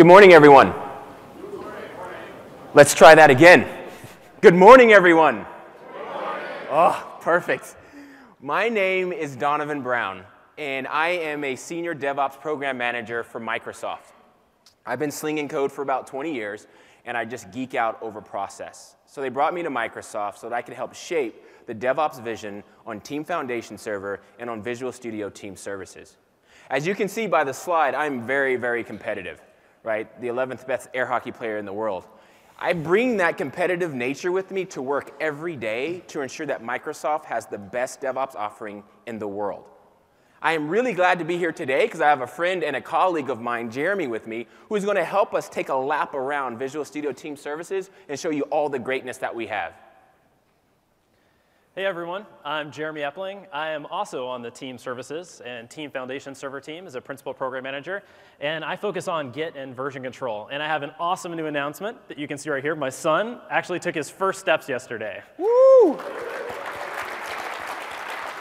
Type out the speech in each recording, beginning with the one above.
Good morning, everyone. Let's try that again. Good morning, everyone. Good morning. Oh, perfect. My name is Donovan Brown, and I am a senior DevOps program manager for Microsoft. I've been slinging code for about 20 years, and I just geek out over process. So they brought me to Microsoft so that I could help shape the DevOps vision on Team Foundation Server and on Visual Studio Team Services. As you can see by the slide, I'm very, very competitive, right? The 11th best air hockey player in the world. I bring that competitive nature with me to work every day to ensure that Microsoft has the best DevOps offering in the world. I am really glad to be here today because I have a friend and a colleague of mine, Jeremy, with me, who is going to help us take a lap around Visual Studio Team Services and show you all the greatness that we have. Hey, everyone. I'm Jeremy Epling. I am also on the Team Services and Team Foundation Server team as a Principal Program Manager. And I focus on Git and version control. And I have an awesome new announcement that you can see right here. My son actually took his first steps yesterday. Woo!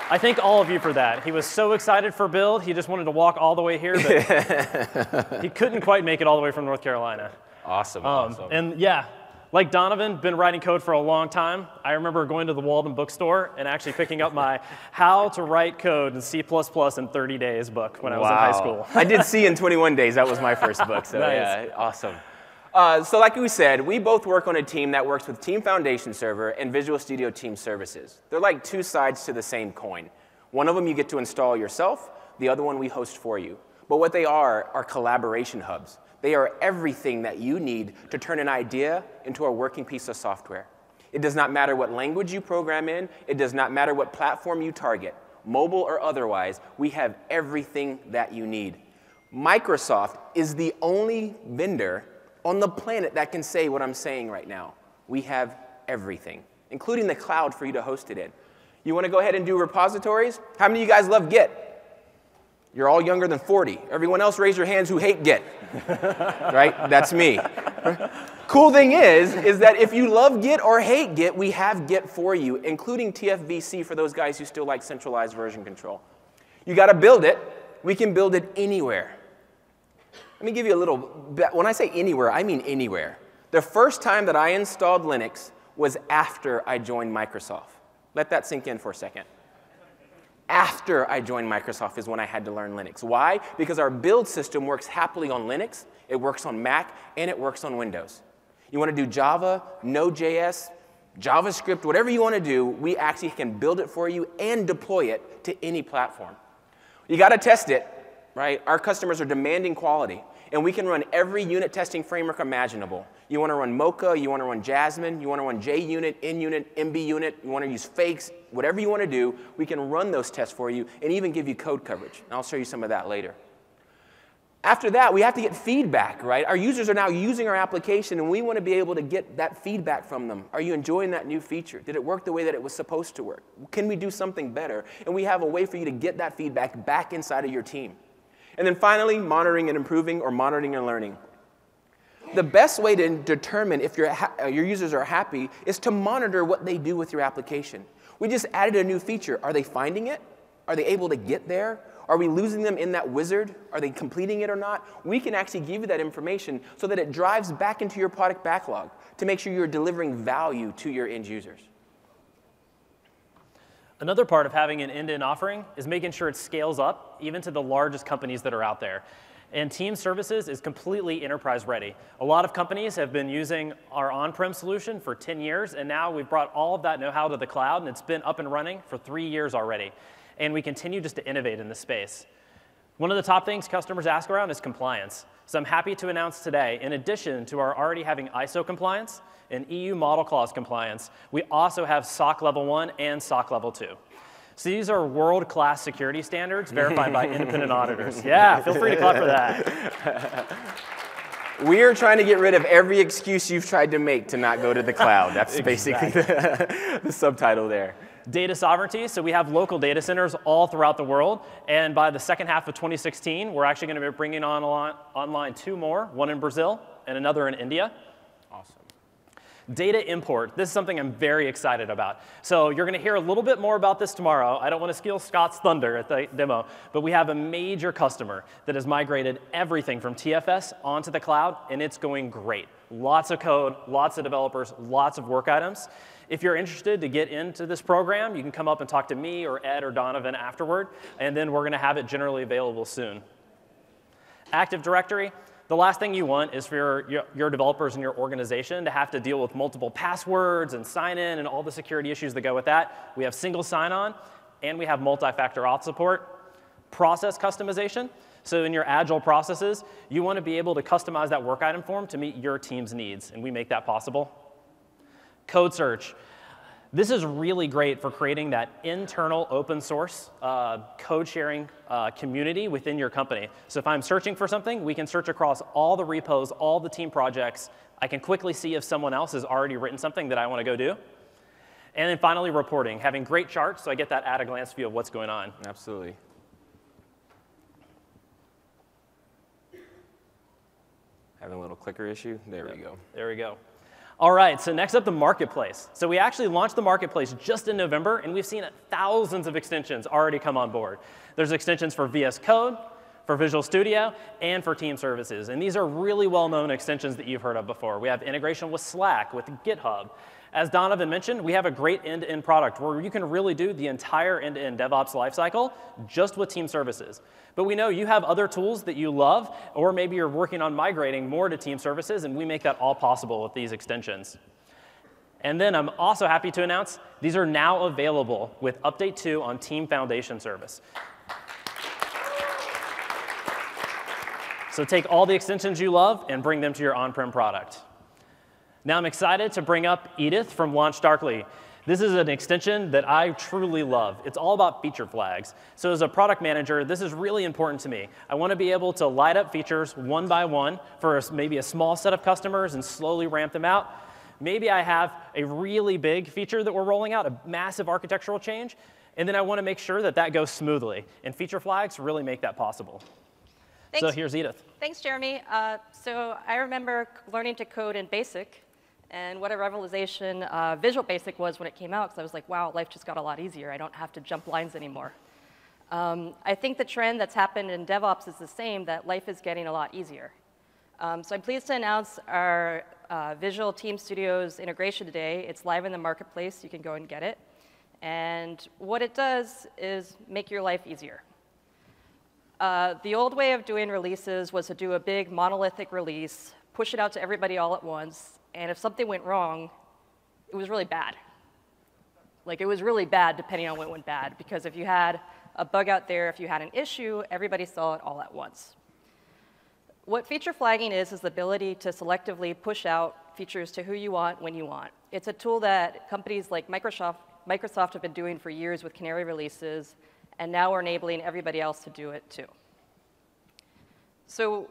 I thank all of you for that. He was so excited for Build. He just wanted to walk all the way here, but he couldn't quite make it all the way from North Carolina. Awesome. And yeah. Like Donovan, been writing code for a long time. I remember going to the Walden bookstore and actually picking up my How to Write Code in C++ in 30 Days book when I was in high school. I did C in 21 Days. That was my first book. So nice. Yeah, awesome. So like we said, we both work on a team that works with Team Foundation Server and Visual Studio Team Services. They're like two sides to the same coin. One of them you get to install yourself. The other one we host for you. But what they are collaboration hubs. They are everything that you need to turn an idea into a working piece of software. It does not matter what language you program in. It does not matter what platform you target, mobile or otherwise. We have everything that you need. Microsoft is the only vendor on the planet that can say what I'm saying right now. We have everything, including the cloud for you to host it in. You want to go ahead and do repositories? How many of you guys love Git? You're all younger than 40. Everyone else, raise your hands who hate Git. Right? That's me. Cool thing is that if you love Git or hate Git, we have Git for you, including TFVC for those guys who still like centralized version control. You got to build it. We can build it anywhere. Let me give you a little bit. When I say anywhere, I mean anywhere. The first time that I installed Linux was after I joined Microsoft. Let that sink in for a second. After I joined Microsoft is when I had to learn Linux. Why? Because our build system works happily on Linux, it works on Mac, and it works on Windows. You want to do Java, Node.js, JavaScript, whatever you want to do, we actually can build it for you and deploy it to any platform. You got to test it, right? Our customers are demanding quality, and we can run every unit testing framework imaginable. You want to run Mocha, you want to run Jasmine, you want to run JUnit, NUnit, MBUnit, you want to use fakes, whatever you want to do, we can run those tests for you and even give you code coverage. And I'll show you some of that later. After that, we have to get feedback, right? Our users are now using our application, and we want to be able to get that feedback from them. Are you enjoying that new feature? Did it work the way that it was supposed to work? Can we do something better? And we have a way for you to get that feedback back inside of your team. And then finally, monitoring and improving, or monitoring and learning. The best way to determine if your users are happy is to monitor what they do with your application. We just added a new feature. Are they finding it? Are they able to get there? Are we losing them in that wizard? Are they completing it or not? We can actually give you that information so that it drives back into your product backlog to make sure you're delivering value to your end users. Another part of having an end-to-end offering is making sure it scales up even to the largest companies that are out there. And Team Services is completely enterprise ready. A lot of companies have been using our on-prem solution for 10 years, and now we've brought all of that know-how to the cloud, and it's been up and running for 3 years already. And we continue just to innovate in this space. One of the top things customers ask around is compliance. So I'm happy to announce today, in addition to our already having ISO compliance and EU model clause compliance, we also have SOC Level 1 and SOC Level 2. So these are world-class security standards verified by independent auditors. Yeah, feel free to clap for that. We are trying to get rid of every excuse you've tried to make to not go to the cloud. That's exactly. Basically the subtitle there. Data sovereignty, so we have local data centers all throughout the world. And by the second half of 2016, we're actually going to be bringing online two more, one in Brazil and another in India. Awesome. Data import, this is something I'm very excited about. So you're going to hear a little bit more about this tomorrow. I don't want to steal Scott's thunder at the demo, but we have a major customer that has migrated everything from TFS onto the cloud, and it's going great. Lots of code, lots of developers, lots of work items. If you're interested to get into this program, you can come up and talk to me or Ed or Donovan afterward, and then we're going to have it generally available soon. Active Directory. The last thing you want is for your developers and your organization to have to deal with multiple passwords and sign-in and all the security issues that go with that. We have single sign-on, and we have multi-factor auth support. Process customization. So in your Agile processes, you want to be able to customize that work item form to meet your team's needs, and we make that possible. Code search. This is really great for creating that internal open source code sharing community within your company. So if I'm searching for something, we can search across all the repos, all the team projects. I can quickly see if someone else has already written something that I want to go do. And then finally, reporting. Having great charts, so I get that at-a-glance view of what's going on. Absolutely. Having a little clicker issue. There we go. There we go. All right, so next up, the marketplace. So we actually launched the marketplace just in November, and we've seen thousands of extensions already come on board. There's extensions for VS Code, for Visual Studio, and for Team Services. And these are really well-known extensions that you've heard of before. We have integration with Slack, with GitHub. As Donovan mentioned, we have a great end-to-end product where you can really do the entire end-to-end DevOps lifecycle just with Team Services. But we know you have other tools that you love, or maybe you're working on migrating more to Team Services, and we make that all possible with these extensions. And then I'm also happy to announce these are now available with Update 2 on Team Foundation Service. So take all the extensions you love and bring them to your on-prem product. Now I'm excited to bring up Edith from LaunchDarkly. This is an extension that I truly love. It's all about feature flags. So as a product manager, this is really important to me. I want to be able to light up features one by one for maybe a small set of customers and slowly ramp them out. Maybe I have a really big feature that we're rolling out, a massive architectural change, and then I want to make sure that that goes smoothly. And feature flags really make that possible. Thanks. So here's Edith. Thanks, Jeremy. So I remember learning to code in BASIC. And what a revelation Visual Basic was when it came out, because I was like, wow, life just got a lot easier. I don't have to jump lines anymore. I think the trend that's happened in DevOps is the same, that life is getting a lot easier. So I'm pleased to announce our Visual Team Studio's integration today. It's live in the marketplace. You can go and get it. And what it does is make your life easier. The old way of doing releases was to do a big monolithic release, push it out to everybody all at once, and if something went wrong, it was really bad. Like, it was really bad depending on what went bad, because if you had a bug out there, if you had an issue, everybody saw it all at once. What feature flagging is the ability to selectively push out features to who you want, when you want. It's a tool that companies like Microsoft have been doing for years with canary releases, and now we're enabling everybody else to do it too. So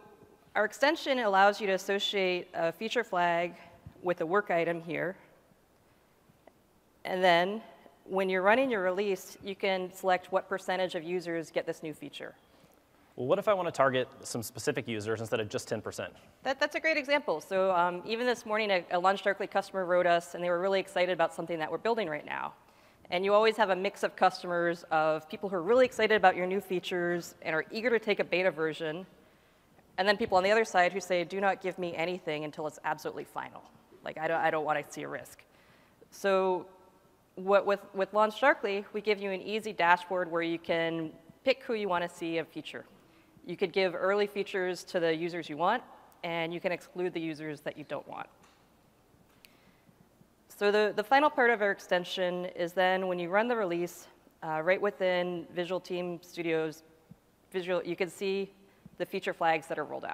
our extension allows you to associate a feature flag with a work item here. And then when you're running your release, you can select what percentage of users get this new feature. Well, what if I want to target some specific users instead of just 10%? That's a great example. So even this morning, a LaunchDarkly customer wrote us, and they were really excited about something that we're building right now. And you always have a mix of customers of people who are really excited about your new features and are eager to take a beta version, and then people on the other side who say, do not give me anything until it's absolutely final. Like, I don't want to see a risk. So with LaunchDarkly, we give you an easy dashboard where you can pick who you want to see a feature. You could give early features to the users you want, and you can exclude the users that you don't want. So the final part of our extension is then when you run the release, right within Visual Team Studio's Visual, you can see the feature flags that are rolled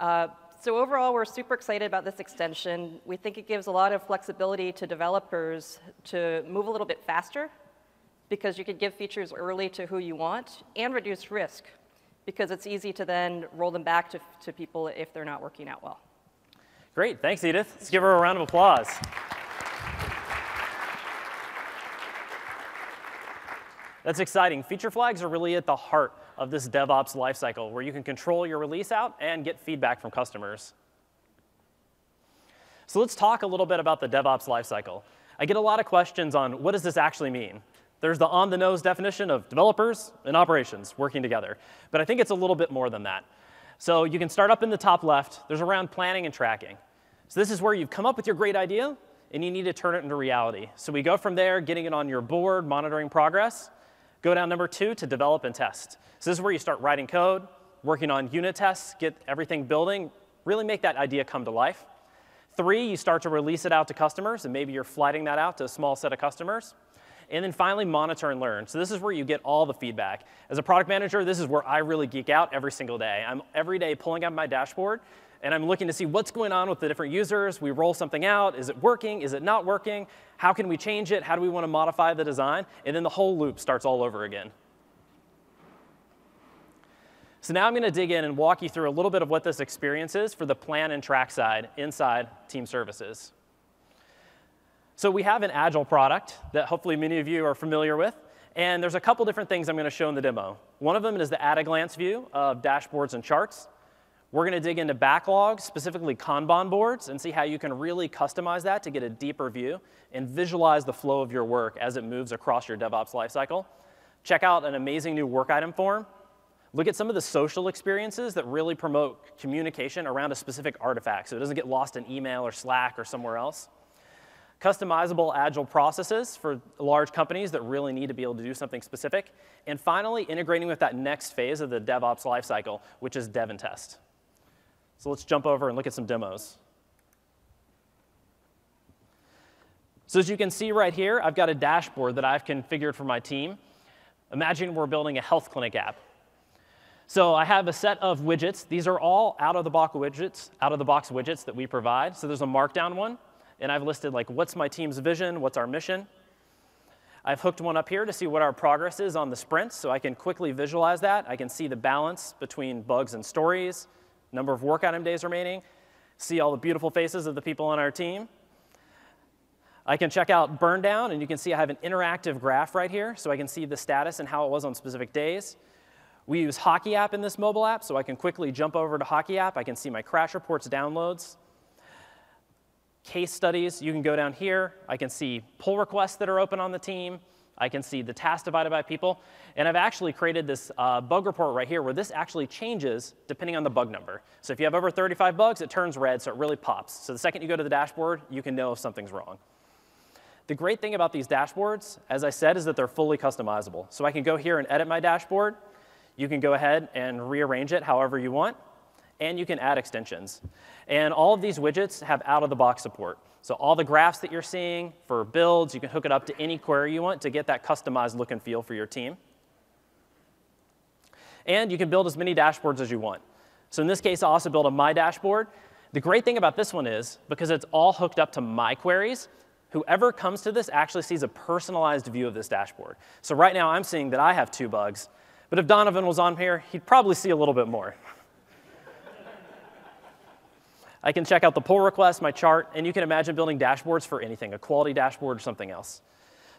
out. So overall, we're super excited about this extension. We think it gives a lot of flexibility to developers to move a little bit faster, because you could give features early to who you want, and reduce risk, because it's easy to then roll them back to people if they're not working out well. Great. Thanks, Edith. Let's give her a round of applause. That's exciting. Feature flags are really at the heart of this DevOps lifecycle, where you can control your release out and get feedback from customers. So let's talk a little bit about the DevOps lifecycle. I get a lot of questions on what does this actually mean. There's the on-the-nose definition of developers and operations working together. But I think it's a little bit more than that. So you can start up in the top left. There's a round planning and tracking. So this is where you've come up with your great idea, and you need to turn it into reality. So we go from there, getting it on your board, monitoring progress. Go down number 2 to develop and test. So this is where you start writing code, working on unit tests, get everything building, really make that idea come to life. 3, you start to release it out to customers, and maybe you're flighting that out to a small set of customers. And then finally, monitor and learn. So this is where you get all the feedback. As a product manager, this is where I really geek out every single day. I'm every day pulling up my dashboard, and I'm looking to see what's going on with the different users. We roll something out. Is it working? Is it not working? How can we change it? How do we want to modify the design? And then the whole loop starts all over again. So now I'm going to dig in and walk you through a little bit of what this experience is for the plan and track side inside Team Services. So we have an Agile product that hopefully many of you are familiar with. And there's a couple different things I'm going to show in the demo. One of them is the at-a-glance view of dashboards and charts. We're going to dig into backlogs, specifically Kanban boards, and see how you can really customize that to get a deeper view and visualize the flow of your work as it moves across your DevOps lifecycle. Check out an amazing new work item form. Look at some of the social experiences that really promote communication around a specific artifact so it doesn't get lost in email or Slack or somewhere else. Customizable Agile processes for large companies that really need to be able to do something specific. And finally, integrating with that next phase of the DevOps lifecycle, which is dev and test. So let's jump over and look at some demos. So as you can see right here, I've got a dashboard that I've configured for my team. Imagine we're building a health clinic app. So I have a set of widgets. These are all out-of-the-box widgets that we provide. So there's a markdown one. And I've listed like what's my team's vision, what's our mission. I've hooked one up here to see what our progress is on the sprints, so I can quickly visualize that. I can see the balance between bugs and stories, number of work item days remaining, see all the beautiful faces of the people on our team. I can check out burn down, and you can see I have an interactive graph right here, so I can see the status and how it was on specific days. We use Hockey App in this mobile app, so I can quickly jump over to Hockey App. I can see my crash reports, downloads. Case studies, you can go down here. I can see pull requests that are open on the team. I can see the task divided by people. And I've actually created this bug report right here where this actually changes depending on the bug number. So if you have over 35 bugs, it turns red, so it really pops. So the second you go to the dashboard, you can know if something's wrong. The great thing about these dashboards, as I said, is that they're fully customizable. So I can go here and edit my dashboard. You can go ahead and rearrange it however you want. And you can add extensions. And all of these widgets have out-of-the-box support. So all the graphs that you're seeing for builds, you can hook it up to any query you want to get that customized look and feel for your team. And you can build as many dashboards as you want. So in this case, I also built a My Dashboard. The great thing about this one is, because it's all hooked up to my queries, whoever comes to this actually sees a personalized view of this dashboard. So right now, I'm seeing that I have 2 bugs. But if Donovan was on here, he'd probably see a little bit more. I can check out the pull request, my chart, and you can imagine building dashboards for anything, a quality dashboard or something else.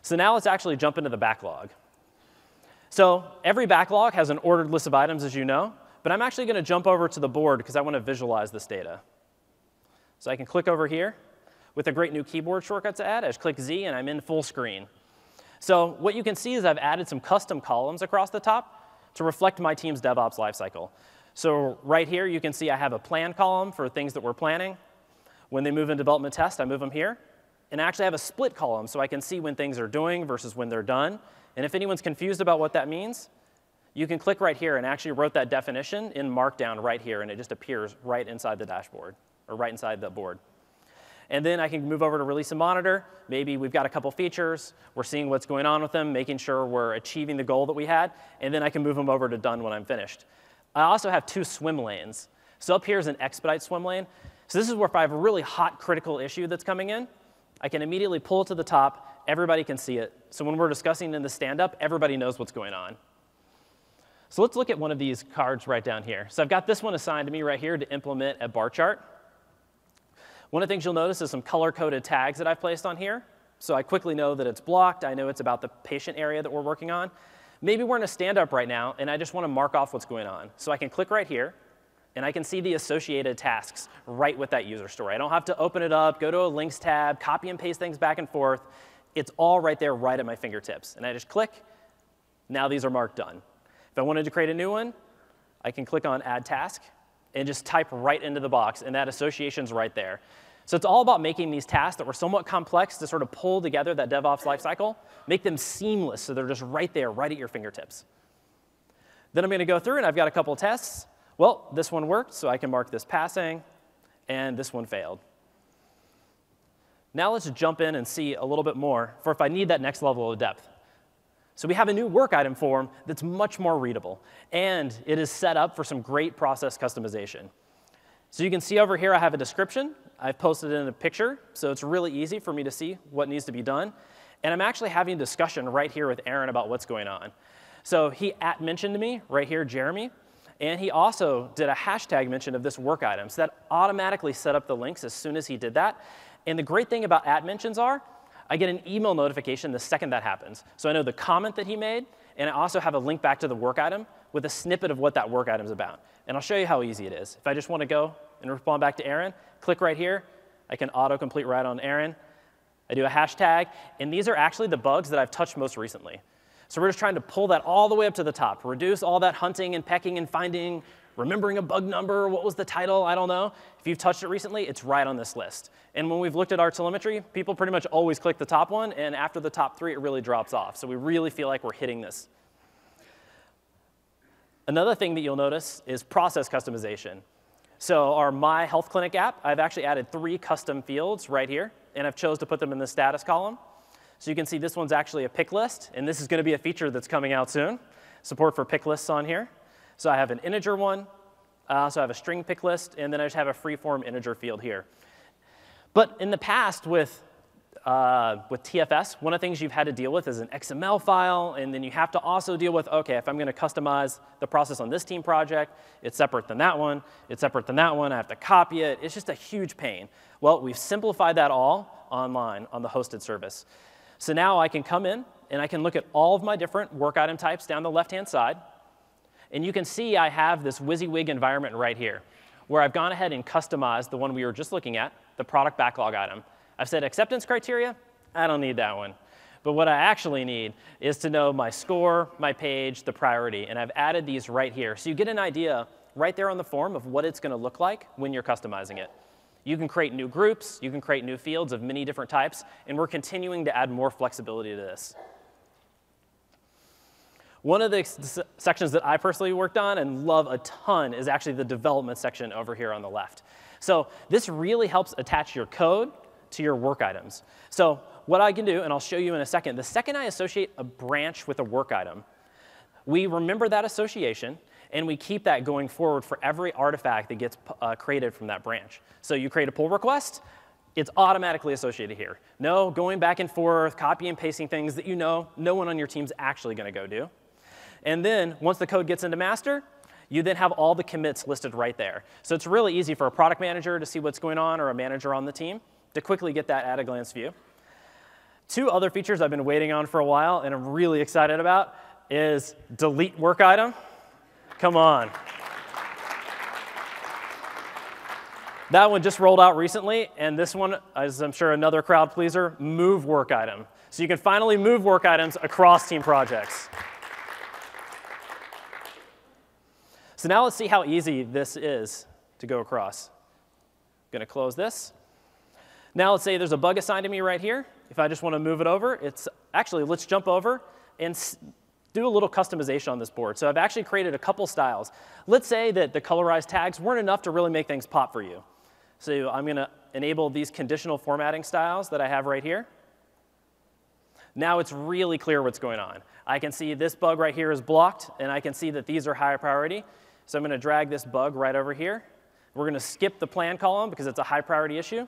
So now let's actually jump into the backlog. So every backlog has an ordered list of items, as you know, but I'm actually going to jump over to the board because I want to visualize this data. So I can click over here. With a great new keyboard shortcut to add, I just click Z and I'm in full screen. So what you can see is I've added some custom columns across the top to reflect my team's DevOps lifecycle. So right here, you can see I have a plan column for things that we're planning. When they move in development test, I move them here. And I actually have a split column, so I can see when things are doing versus when they're done. And if anyone's confused about what that means, you can click right here and actually wrote that definition in Markdown right here, and it just appears right inside the dashboard, or right inside the board. And then I can move over to release and monitor. Maybe we've got a couple features. We're seeing what's going on with them, making sure we're achieving the goal that we had. And then I can move them over to done when I'm finished. I also have 2 swim lanes. So up here is an expedite swim lane. So this is where if I have a really hot critical issue that's coming in, I can immediately pull it to the top. Everybody can see it. So when we're discussing in the stand-up, everybody knows what's going on. So let's look at one of these cards right down here. So I've got this one assigned to me right here to implement a bar chart. One of the things you'll notice is some color-coded tags that I've placed on here. So I quickly know that it's blocked. I know it's about the patient area that we're working on. Maybe we're in a stand-up right now, and I just want to mark off what's going on. So I can click right here, and I can see the associated tasks right with that user story. I don't have to open it up, go to a links tab, copy and paste things back and forth. It's all right there, right at my fingertips. And I just click. Now these are marked done. If I wanted to create a new one, I can click on Add Task and just type right into the box, and that association's right there. So it's all about making these tasks that were somewhat complex to sort of pull together that DevOps lifecycle, make them seamless so they're just right there, right at your fingertips. Then I'm going to go through, and I've got a couple tests. Well, this one worked, so I can mark this passing, and this one failed. Now let's jump in and see a little bit more for if I need that next level of depth. So we have a new work item form that's much more readable, and it is set up for some great process customization. So you can see over here I have a description. I've posted it in a picture, so it's really easy for me to see what needs to be done. And I'm actually having a discussion right here with Aaron about what's going on. So he mentioned to me right here, Jeremy, and he also did a hashtag mention of this work item. So that automatically set up the links as soon as he did that. And the great thing about @mentions are, I get an email notification the second that happens. So I know the comment that he made, and I also have a link back to the work item with a snippet of what that work item is about. And I'll show you how easy it is. If I just want to go and respond back to Aaron, click right here. I can autocomplete right on Aaron. I do a hashtag. And these are actually the bugs that I've touched most recently. So we're just trying to pull that all the way up to the top, reduce all that hunting and pecking and finding, remembering a bug number, what was the title, I don't know. If you've touched it recently, it's right on this list. And when we've looked at our telemetry, people pretty much always click the top one, and after the top three, it really drops off. So we really feel like we're hitting this. Another thing that you'll notice is process customization. So our My Health Clinic app, I've actually added 3 custom fields right here, and I've chose to put them in the status column. So you can see this one's actually a pick list, and this is going to be a feature that's coming out soon. Support for pick lists on here. So I have an integer one, so I have a string pick list, and then I just have a free-form integer field here. But in the past with TFS, one of the things you've had to deal with is an XML file, and then you have to also deal with, OK, if I'm going to customize the process on this team project, it's separate than that one, it's separate than that one, I have to copy it. It's just a huge pain. Well, we've simplified that all online on the hosted service. So now I can come in, and I can look at all of my different work item types down the left-hand side. And you can see I have this WYSIWYG environment right here, where I've gone ahead and customized the one we were just looking at, the product backlog item. I've said acceptance criteria, I don't need that one. But what I actually need is to know my score, my page, the priority. And I've added these right here. So you get an idea right there on the form of what it's going to look like when you're customizing it. You can create new groups. You can create new fields of many different types. And we're continuing to add more flexibility to this. One of the sections that I personally worked on and love a ton is actually the development section over here on the left. So this really helps attach your code to your work items. So what I can do, and I'll show you in a second, the second I associate a branch with a work item, we remember that association, and we keep that going forward for every artifact that gets created from that branch. So you create a pull request. It's automatically associated here. No going back and forth, copy and pasting things that you know no one on your team's actually going to go do. And then once the code gets into master, you then have all the commits listed right there. So it's really easy for a product manager to see what's going on or a manager on the team to quickly get that at a glance view. 2 other features I've been waiting on for a while and I'm really excited about is delete work item. Come on. That one just rolled out recently, and this one, as I'm sure another crowd pleaser, move work item. So you can finally move work items across team projects. So now let's see how easy this is to go across. I'm going to close this. Now let's say there's a bug assigned to me right here. If I just want to move it over, it's actually, let's jump over and do a little customization on this board. So I've actually created a couple styles. Let's say that the colorized tags weren't enough to really make things pop for you. So I'm going to enable these conditional formatting styles that I have right here. Now it's really clear what's going on. I can see this bug right here is blocked, and I can see that these are high priority. So I'm going to drag this bug right over here. We're going to skip the plan column because it's a high priority issue.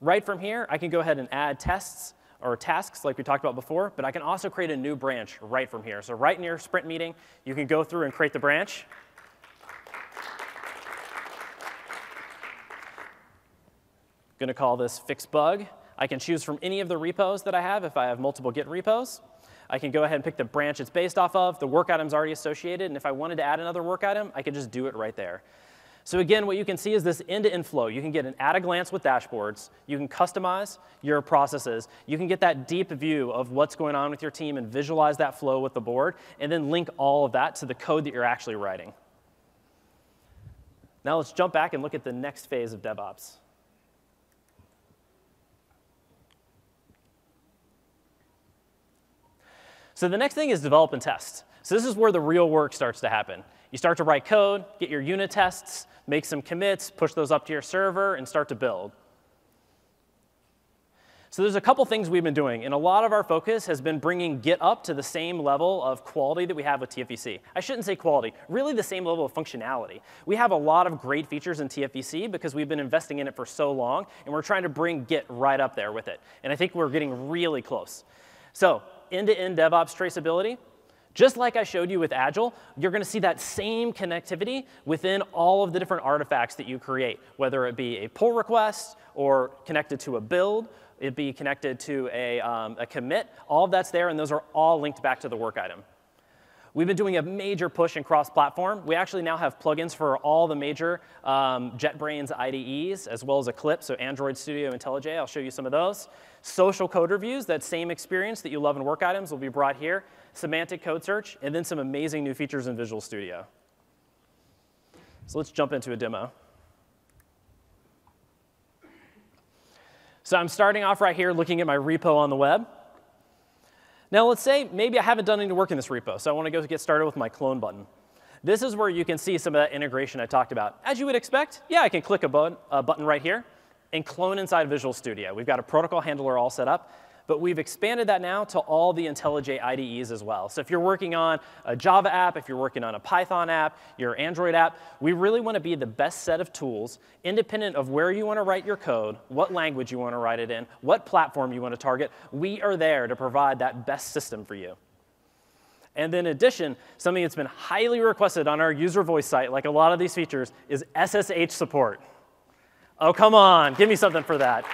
Right from here, I can go ahead and add tests or tasks like we talked about before, but I can also create a new branch right from here. So right in your sprint meeting, you can go through and create the branch. I'm going to call this fix bug. I can choose from any of the repos that I have if I have multiple Git repos. I can go ahead and pick the branch it's based off of, the work item's already associated, and if I wanted to add another work item, I could just do it right there. So again, what you can see is this end-to-end flow. You can get an at-a-glance with dashboards. You can customize your processes. You can get that deep view of what's going on with your team and visualize that flow with the board, and then link all of that to the code that you're actually writing. Now let's jump back and look at the next phase of DevOps. So the next thing is develop and test. So this is where the real work starts to happen. You start to write code, get your unit tests, make some commits, push those up to your server, and start to build. So there's a couple things we've been doing, and a lot of our focus has been bringing Git up to the same level of quality that we have with TFVC. I shouldn't say quality, really the same level of functionality. We have a lot of great features in TFVC because we've been investing in it for so long, and we're trying to bring Git right up there with it. And I think we're getting really close. So end-to-end DevOps traceability. Just like I showed you with Agile, you're going to see that same connectivity within all of the different artifacts that you create, whether it be a pull request or connected to a build, it'd be connected to a commit. All of that's there, and those are all linked back to the work item. We've been doing a major push in cross-platform. We actually now have plugins for all the major JetBrains IDEs, as well as Eclipse, so Android Studio, IntelliJ. I'll show you some of those. Social code reviews, that same experience that you love in work items will be brought here. Semantic code search, and then some amazing new features in Visual Studio. So let's jump into a demo. So I'm starting off right here looking at my repo on the web. Now let's say maybe I haven't done any work in this repo, so I want to go get started with my clone button. This is where you can see some of that integration I talked about. As you would expect, yeah, I can click a button right here and clone inside Visual Studio. We've got a protocol handler all set up, but we've expanded that now to all the IntelliJ IDEs as well. So if you're working on a Java app, if you're working on a Python app, your Android app, we really want to be the best set of tools, independent of where you want to write your code, what language you want to write it in, what platform you want to target. We are there to provide that best system for you. And then in addition, something that's been highly requested on our user voice site, like a lot of these features, is SSH support. Oh, come on, give me something for that.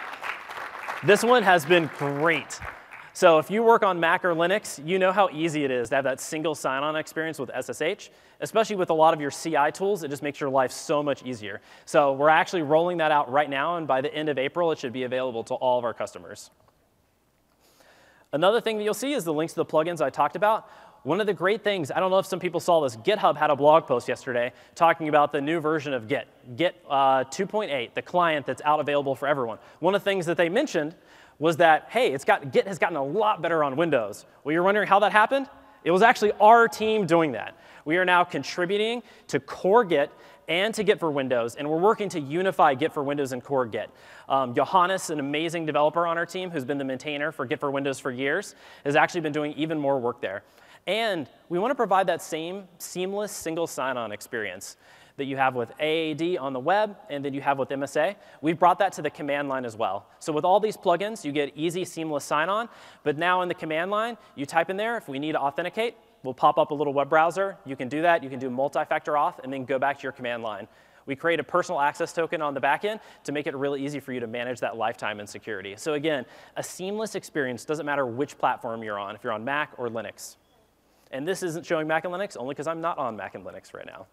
This one has been great. So if you work on Mac or Linux, you know how easy it is to have that single sign-on experience with SSH, especially with a lot of your CI tools. It just makes your life so much easier. So we're actually rolling that out right now, and by the end of April, it should be available to all of our customers. Another thing that you'll see is the links to the plugins I talked about. One of the great things, I don't know if some people saw this, GitHub had a blog post yesterday talking about the new version of Git, Git 2.8, the client that's out available for everyone. One of the things that they mentioned was that, hey, Git has gotten a lot better on Windows. Well, you're wondering how that happened? It was actually our team doing that. We are now contributing to core Git and to Git for Windows, and we're working to unify Git for Windows and core Git. Johannes, an amazing developer on our team who's been the maintainer for Git for Windows for years, has actually been doing even more work there. And we want to provide that same seamless single sign-on experience that you have with AAD on the web and that you have with MSA. We've brought that to the command line as well. So with all these plugins, you get easy, seamless sign-on. But now in the command line, you type in there, if we need to authenticate, we'll pop up a little web browser. You can do that. You can do multi-factor auth and then go back to your command line. We create a personal access token on the back end to make it really easy for you to manage that lifetime and security. So again, a seamless experience, doesn't matter which platform you're on, if you're on Mac or Linux. And this isn't showing Mac and Linux, only because I'm not on Mac and Linux right now.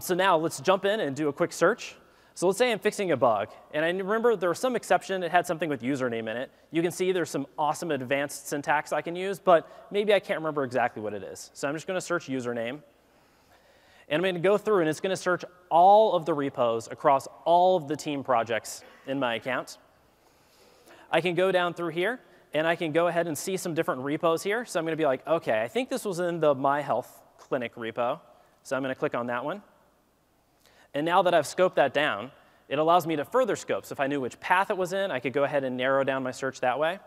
So now let's jump in and do a quick search. So let's say I'm fixing a bug. And I remember there was some exception. It had something with username in it. You can see there's some awesome advanced syntax I can use, but maybe I can't remember exactly what it is. So I'm just going to search username. And I'm going to go through, and it's going to search all of the repos across all of the team projects in my account. I can go down through here. And I can go ahead and see some different repos here. So I'm going to be like, OK, I think this was in the My Health Clinic repo. So I'm going to click on that one. And now that I've scoped that down, it allows me to further scope. So if I knew which path it was in, I could go ahead and narrow down my search that way.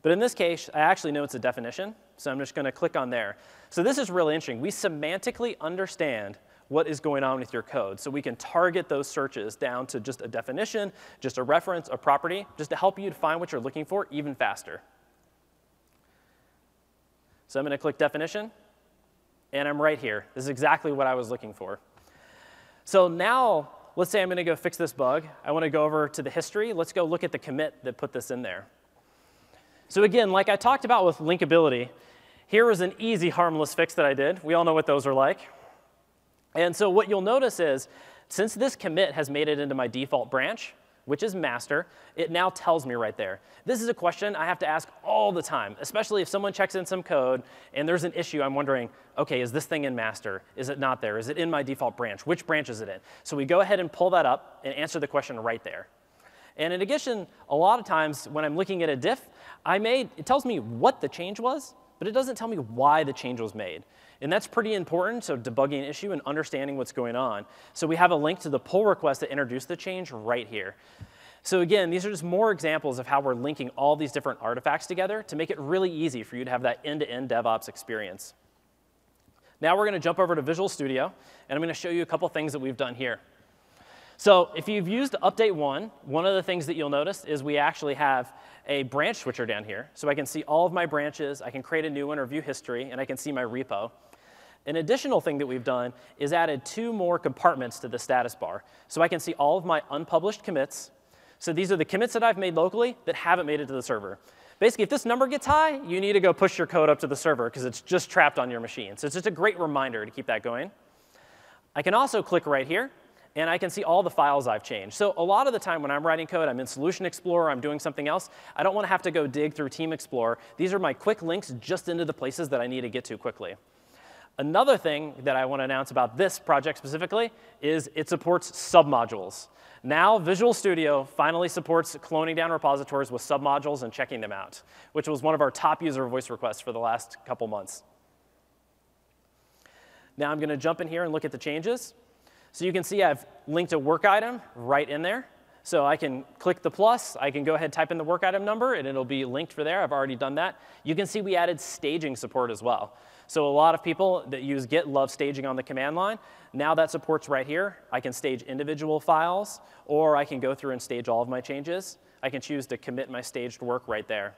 But in this case, I actually know it's a definition. So I'm just going to click on there. So this is really interesting. We semantically understand what is going on with your code. So we can target those searches down to just a definition, just a reference, a property, just to help you to find what you're looking for even faster. So I'm going to click definition, and I'm right here. This is exactly what I was looking for. So now, let's say I'm going to go fix this bug. I want to go over to the history. Let's go look at the commit that put this in there. So again, like I talked about with linkability, here was an easy, harmless fix that I did. We all know what those are like. And so what you'll notice is, since this commit has made it into my default branch, which is master, it now tells me right there. This is a question I have to ask all the time, especially if someone checks in some code and there's an issue. I'm wondering, OK, is this thing in master? Is it not there? Is it in my default branch? Which branch is it in? So we go ahead and pull that up and answer the question right there. And in addition, a lot of times when I'm looking at a diff, it tells me what the change was, but it doesn't tell me why the change was made. And that's pretty important, so debugging an issue and understanding what's going on. So we have a link to the pull request that introduced the change right here. So again, these are just more examples of how we're linking all these different artifacts together to make it really easy for you to have that end-to-end DevOps experience. Now we're going to jump over to Visual Studio, and I'm going to show you a couple things that we've done here. So if you've used Update 1, one of the things that you'll notice is we actually have a branch switcher down here. So I can see all of my branches. I can create a new one or view history, and I can see my repo. An additional thing that we've done is added two more compartments to the status bar. So I can see all of my unpublished commits. So these are the commits that I've made locally that haven't made it to the server. Basically, if this number gets high, you need to go push your code up to the server because it's just trapped on your machine. So it's just a great reminder to keep that going. I can also click right here, and I can see all the files I've changed. So a lot of the time when I'm writing code, I'm in Solution Explorer, I'm doing something else. I don't want to have to go dig through Team Explorer. These are my quick links just into the places that I need to get to quickly. Another thing that I want to announce about this project specifically is it supports submodules. Now Visual Studio finally supports cloning down repositories with submodules and checking them out, which was one of our top user voice requests for the last couple months. Now I'm going to jump in here and look at the changes. So you can see I've linked a work item right in there. So I can click the plus. I can go ahead and type in the work item number, and it'll be linked for there. I've already done that. You can see we added staging support as well. So a lot of people that use Git love staging on the command line. Now that support's right here. I can stage individual files, or I can go through and stage all of my changes. I can choose to commit my staged work right there.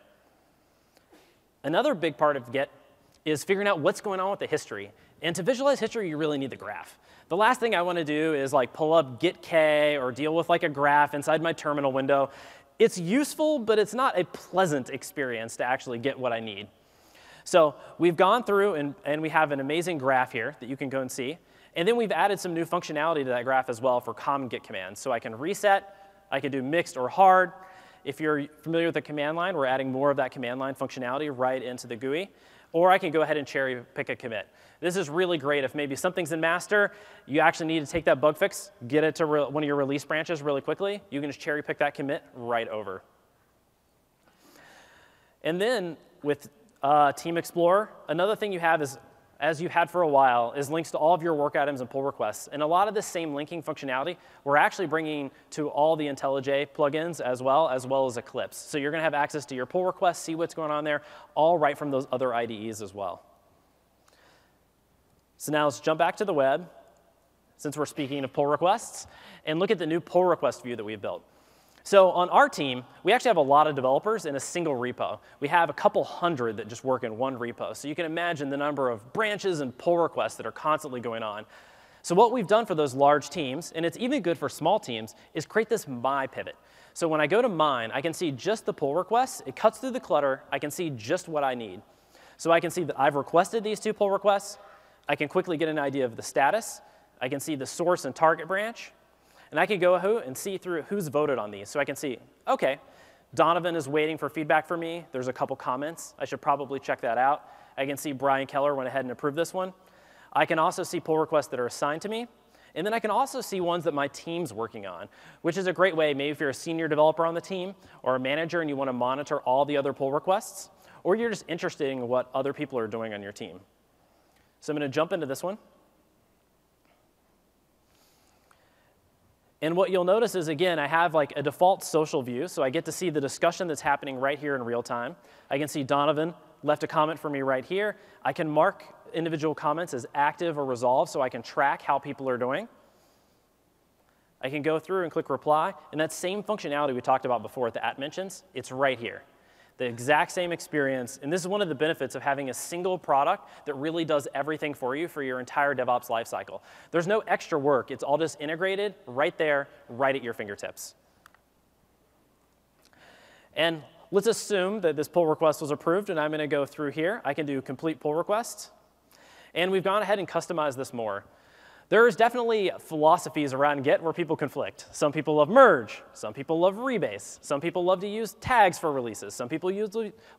Another big part of Git is figuring out what's going on with the history. And to visualize history, you really need the graph. The last thing I want to do is pull up GitK or deal with a graph inside my terminal window. It's useful, but it's not a pleasant experience to actually get what I need. So we've gone through, and we have an amazing graph here that you can go and see. And then we've added some new functionality to that graph as well for common Git commands. So I can reset. I can do mixed or hard. If you're familiar with the command line, we're adding more of that command line functionality right into the GUI. Or I can go ahead and cherry pick a commit. This is really great if maybe something's in master, you actually need to take that bug fix, get it to one of your release branches really quickly. You can just cherry pick that commit right over. And then with Team Explorer, another thing you have is, as you had for a while, is links to all of your work items and pull requests. And a lot of the same linking functionality we're actually bringing to all the IntelliJ plugins as well as Eclipse. So you're going to have access to your pull requests, see what's going on there, all right from those other IDEs as well. So now let's jump back to the web, since we're speaking of pull requests, and look at the new pull request view that we've built. So on our team, we actually have a lot of developers in a single repo. We have a couple hundred that just work in one repo. So you can imagine the number of branches and pull requests that are constantly going on. So what we've done for those large teams, and it's even good for small teams, is create this My pivot. So when I go to mine, I can see just the pull requests. It cuts through the clutter. I can see just what I need. So I can see that I've requested these two pull requests. I can quickly get an idea of the status. I can see the source and target branch. And I can go and see through who's voted on these. So I can see, OK, Donovan is waiting for feedback from me. There's a couple comments. I should probably check that out. I can see Brian Keller went ahead and approved this one. I can also see pull requests that are assigned to me. And then I can also see ones that my team's working on, which is a great way maybe if you're a senior developer on the team or a manager and you want to monitor all the other pull requests, or you're just interested in what other people are doing on your team. So I'm going to jump into this one. And what you'll notice is, again, I have a default social view. So I get to see the discussion that's happening right here in real time. I can see Donovan left a comment for me right here. I can mark individual comments as active or resolved so I can track how people are doing. I can go through and click reply. And that same functionality we talked about before at the @mentions, it's right here. The exact same experience. And this is one of the benefits of having a single product that really does everything for you for your entire DevOps lifecycle. There's no extra work. It's all just integrated right there, right at your fingertips. And let's assume that this pull request was approved, and I'm going to go through here. I can do complete pull request. And we've gone ahead and customized this more. There's definitely philosophies around Git where people conflict. Some people love merge. Some people love rebase. Some people love to use tags for releases. Some people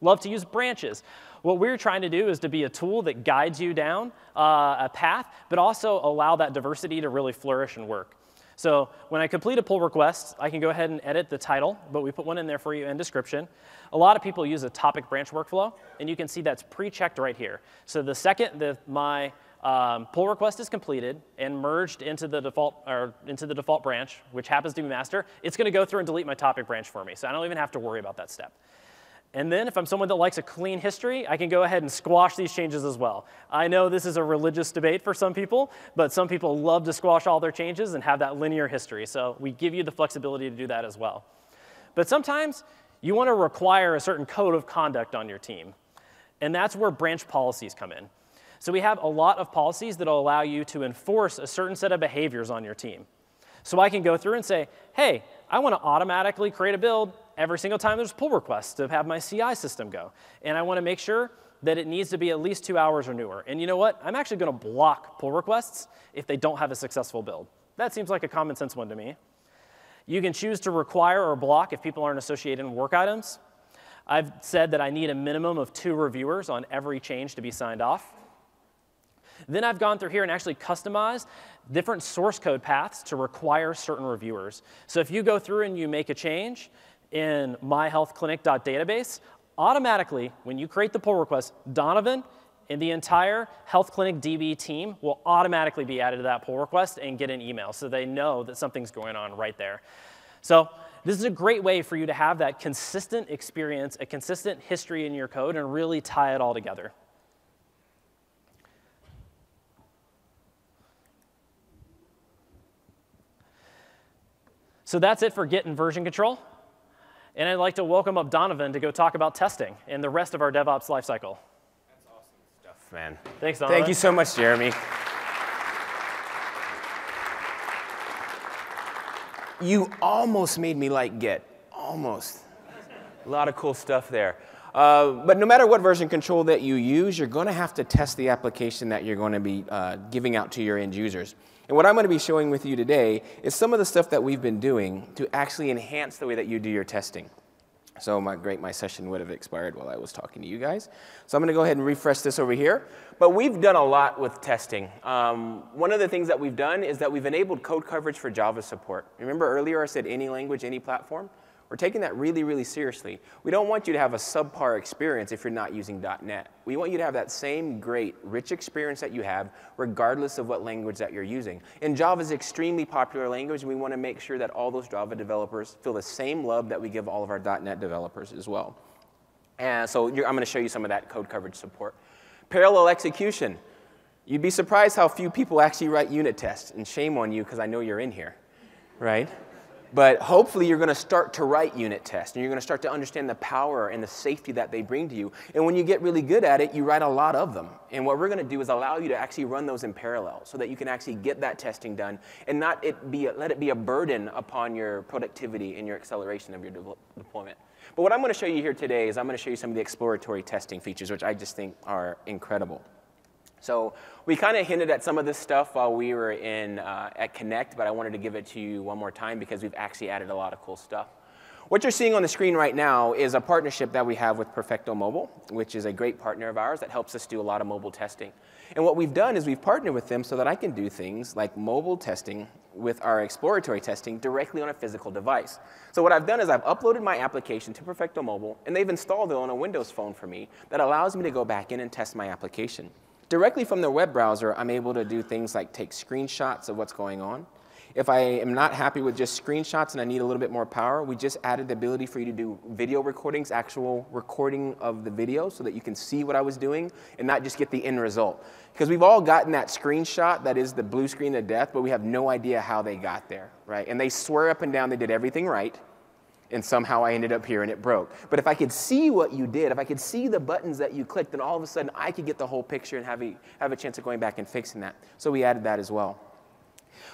love to use branches. What we're trying to do is to be a tool that guides you down a path, but also allow that diversity to really flourish and work. So when I complete a pull request, I can go ahead and edit the title, but we put one in there for you and description. A lot of people use a topic branch workflow, and you can see that's pre-checked right here. So the second that my pull request is completed and merged into the default branch, which happens to be master, it's going to go through and delete my topic branch for me. So I don't even have to worry about that step. And then if I'm someone that likes a clean history, I can go ahead and squash these changes as well. I know this is a religious debate for some people, but some people love to squash all their changes and have that linear history. So we give you the flexibility to do that as well. But sometimes you want to require a certain code of conduct on your team. And that's where branch policies come in. So we have a lot of policies that will allow you to enforce a certain set of behaviors on your team. So I can go through and say, hey, I want to automatically create a build every single time there's a pull request to have my CI system go. And I want to make sure that it needs to be at least 2 hours or newer. And you know what? I'm actually going to block pull requests if they don't have a successful build. That seems like a common sense one to me. You can choose to require or block if people aren't associated in work items. I've said that I need a minimum of 2 reviewers on every change to be signed off. Then I've gone through here and actually customized different source code paths to require certain reviewers. So if you go through and you make a change in myhealthclinic.database, automatically, when you create the pull request, Donovan and the entire Health Clinic DB team will automatically be added to that pull request and get an email so they know that something's going on right there. So this is a great way for you to have that consistent experience, a consistent history in your code, and really tie it all together. So that's it for Git and version control. And I'd like to welcome up Donovan to go talk about testing and the rest of our DevOps lifecycle. That's awesome stuff, man. Thanks, Donovan. Thank you so much, Jeremy. You almost made me like Git. Almost. A lot of cool stuff there. But no matter what version control that you use, you're going to have to test the application that you're going to be giving out to your end users. And what I'm going to be showing with you today is some of the stuff that we've been doing to actually enhance the way that you do your testing. So my session would have expired while I was talking to you guys. So I'm going to go ahead and refresh this over here. But we've done a lot with testing. One of the things that we've done is that we've enabled code coverage for Java support. Remember earlier I said any language, any platform? We're taking that really, really seriously. We don't want you to have a subpar experience if you're not using .NET. We want you to have that same great, rich experience that you have regardless of what language that you're using. And Java is an extremely popular language, and we want to make sure that all those Java developers feel the same love that we give all of our .NET developers as well. And so I'm going to show you some of that code coverage support. Parallel execution. You'd be surprised how few people actually write unit tests, and shame on you because I know you're in here, right? But hopefully you're going to start to write unit tests, and you're going to start to understand the power and the safety that they bring to you. And when you get really good at it, you write a lot of them. And what we're going to do is allow you to actually run those in parallel so that you can actually get that testing done and not let it be a burden upon your productivity and your acceleration of your deployment. But what I'm going to show you here today is I'm going to show you some of the exploratory testing features, which I just think are incredible. So we kind of hinted at some of this stuff while we were at Connect, but I wanted to give it to you one more time because we've actually added a lot of cool stuff. What you're seeing on the screen right now is a partnership that we have with Perfecto Mobile, which is a great partner of ours that helps us do a lot of mobile testing. And what we've done is we've partnered with them so that I can do things like mobile testing with our exploratory testing directly on a physical device. So what I've done is I've uploaded my application to Perfecto Mobile, and they've installed it on a Windows phone for me that allows me to go back in and test my application. Directly from their web browser, I'm able to do things like take screenshots of what's going on. If I am not happy with just screenshots and I need a little bit more power, we just added the ability for you to do video recordings, actual recording of the video so that you can see what I was doing and not just get the end result. Because we've all gotten that screenshot that is the blue screen of death, but we have no idea how they got there, right? And they swear up and down they did everything right. And somehow I ended up here and it broke. But if I could see what you did, if I could see the buttons that you clicked, then all of a sudden I could get the whole picture and have a chance of going back and fixing that. So we added that as well.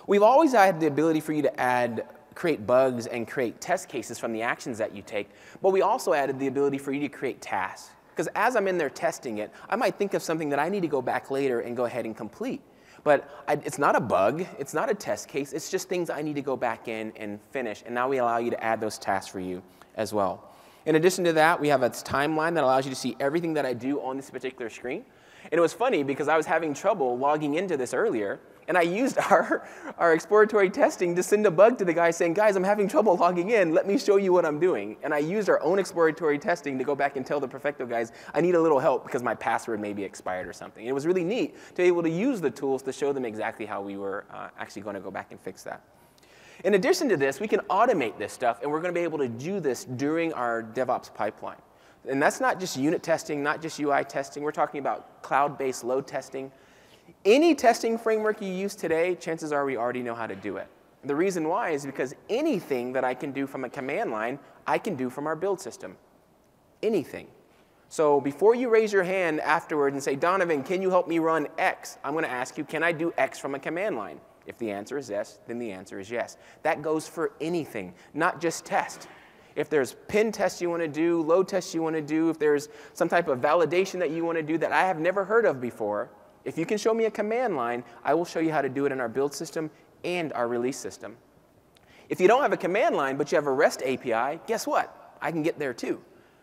We've always had the ability for you to add create bugs and create test cases from the actions that you take, but we also added the ability for you to create tasks. Because as I'm in there testing it, I might think of something that I need to go back later and go ahead and complete. But it's not a bug, it's not a test case, it's just things I need to go back in and finish, and now we allow you to add those tasks for you as well. In addition to that, we have a timeline that allows you to see everything that I do on this particular screen. And it was funny because I was having trouble logging into this earlier, and I used our exploratory testing to send a bug to the guy saying, guys, I'm having trouble logging in, let me show you what I'm doing. And I used our own exploratory testing to go back and tell the Perfecto guys, I need a little help because my password may be expired or something. And it was really neat to be able to use the tools to show them exactly how we were actually going to go back and fix that. In addition to this, we can automate this stuff, and we're going to be able to do this during our DevOps pipeline. And that's not just unit testing, not just UI testing. We're talking about cloud-based load testing. Any testing framework you use today, chances are we already know how to do it. The reason why is because anything that I can do from a command line, I can do from our build system. Anything. So before you raise your hand afterward and say, Donovan, can you help me run X? I'm going to ask you, can I do X from a command line? If the answer is yes, then the answer is yes. That goes for anything, not just test. If there's pin tests you want to do, load tests you want to do, if there's some type of validation that you want to do that I have never heard of before, if you can show me a command line, I will show you how to do it in our build system and our release system. If you don't have a command line but you have a REST API, guess what? I can get there too,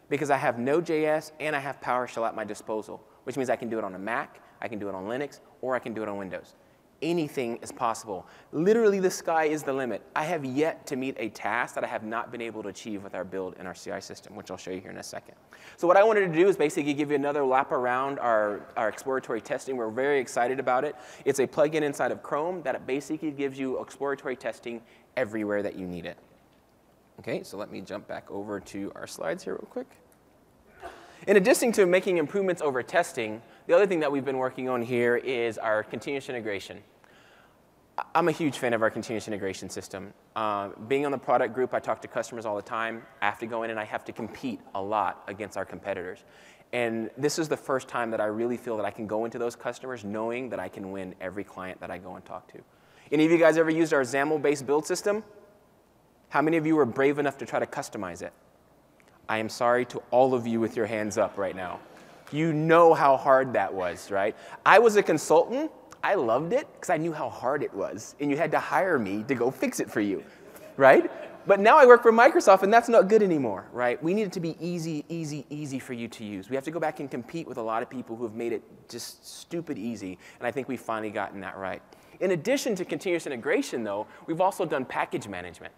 because I have Node.js and I have PowerShell at my disposal, which means I can do it on a Mac, I can do it on Linux, or I can do it on Windows. Anything is possible. Literally, the sky is the limit. I have yet to meet a task that I have not been able to achieve with our build and our CI system, which I'll show you here in a second. So what I wanted to do is basically give you another lap around our exploratory testing. We're very excited about it. It's a plugin inside of Chrome that basically gives you exploratory testing everywhere that you need it. Okay, so let me jump back over to our slides here real quick. In addition to making improvements over testing, the other thing that we've been working on here is our continuous integration. I'm a huge fan of our continuous integration system. Being on the product group, I talk to customers all the time. I have to go in and I have to compete a lot against our competitors. And this is the first time that I really feel that I can go into those customers knowing that I can win every client that I go and talk to. Any of you guys ever used our XAML-based build system? How many of you were brave enough to try to customize it? I am sorry to all of you with your hands up right now. You know how hard that was, right? I was a consultant. I loved it because I knew how hard it was, and you had to hire me to go fix it for you, right? But now I work for Microsoft, and that's not good anymore, right? We need it to be easy, easy, easy for you to use. We have to go back and compete with a lot of people who have made it just stupid easy, and I think we've finally gotten that right. In addition to continuous integration, though, we've also done package management.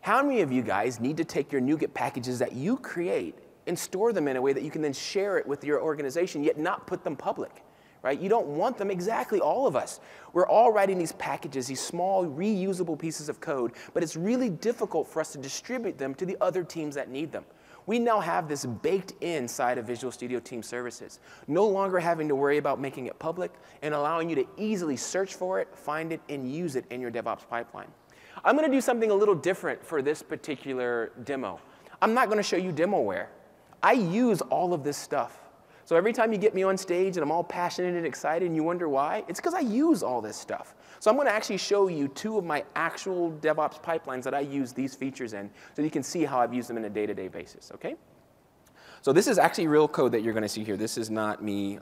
How many of you guys need to take your NuGet packages that you create and store them in a way that you can then share it with your organization, yet not put them public, right? You don't want them, exactly, all of us. We're all writing these packages, these small reusable pieces of code, but it's really difficult for us to distribute them to the other teams that need them. We now have this baked inside of Visual Studio Team Services, no longer having to worry about making it public and allowing you to easily search for it, find it, and use it in your DevOps pipeline. I'm going to do something a little different for this particular demo. I'm not going to show you demoware. I use all of this stuff. So every time you get me on stage and I'm all passionate and excited and you wonder why, it's because I use all this stuff. So I'm going to actually show you two of my actual DevOps pipelines that I use these features in so you can see how I've used them in a day-to-day basis, okay? So this is actually real code that you're going to see here. This is not me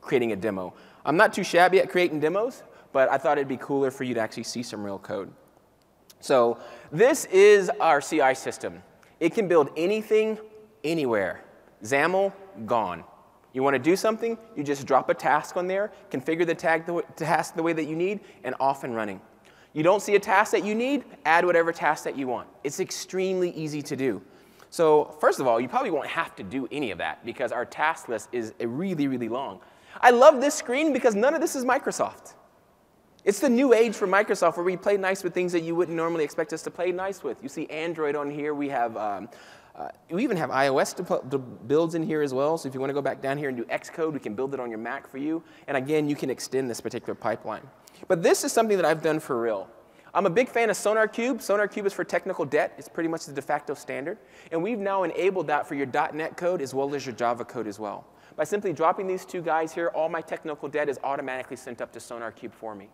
creating a demo. I'm not too shabby at creating demos, but I thought it'd be cooler for you to actually see some real code. So this is our CI system. It can build anything, anywhere. XAML, gone. You want to do something, you just drop a task on there, configure the task the way that you need, and off and running. You don't see a task that you need, add whatever task that you want. It's extremely easy to do. So first of all, you probably won't have to do any of that because our task list is really, really long. I love this screen because none of this is Microsoft. It's the new age for Microsoft where we play nice with things that you wouldn't normally expect us to play nice with. You see Android on here. We have, we even have iOS builds in here as well. So if you want to go back down here and do Xcode, we can build it on your Mac for you. And again, you can extend this particular pipeline. But this is something that I've done for real. I'm a big fan of SonarQube. SonarQube is for technical debt. It's pretty much the de facto standard. And we've now enabled that for your .NET code as well as your Java code as well. By simply dropping these two guys here, all my technical debt is automatically sent up to SonarQube for me.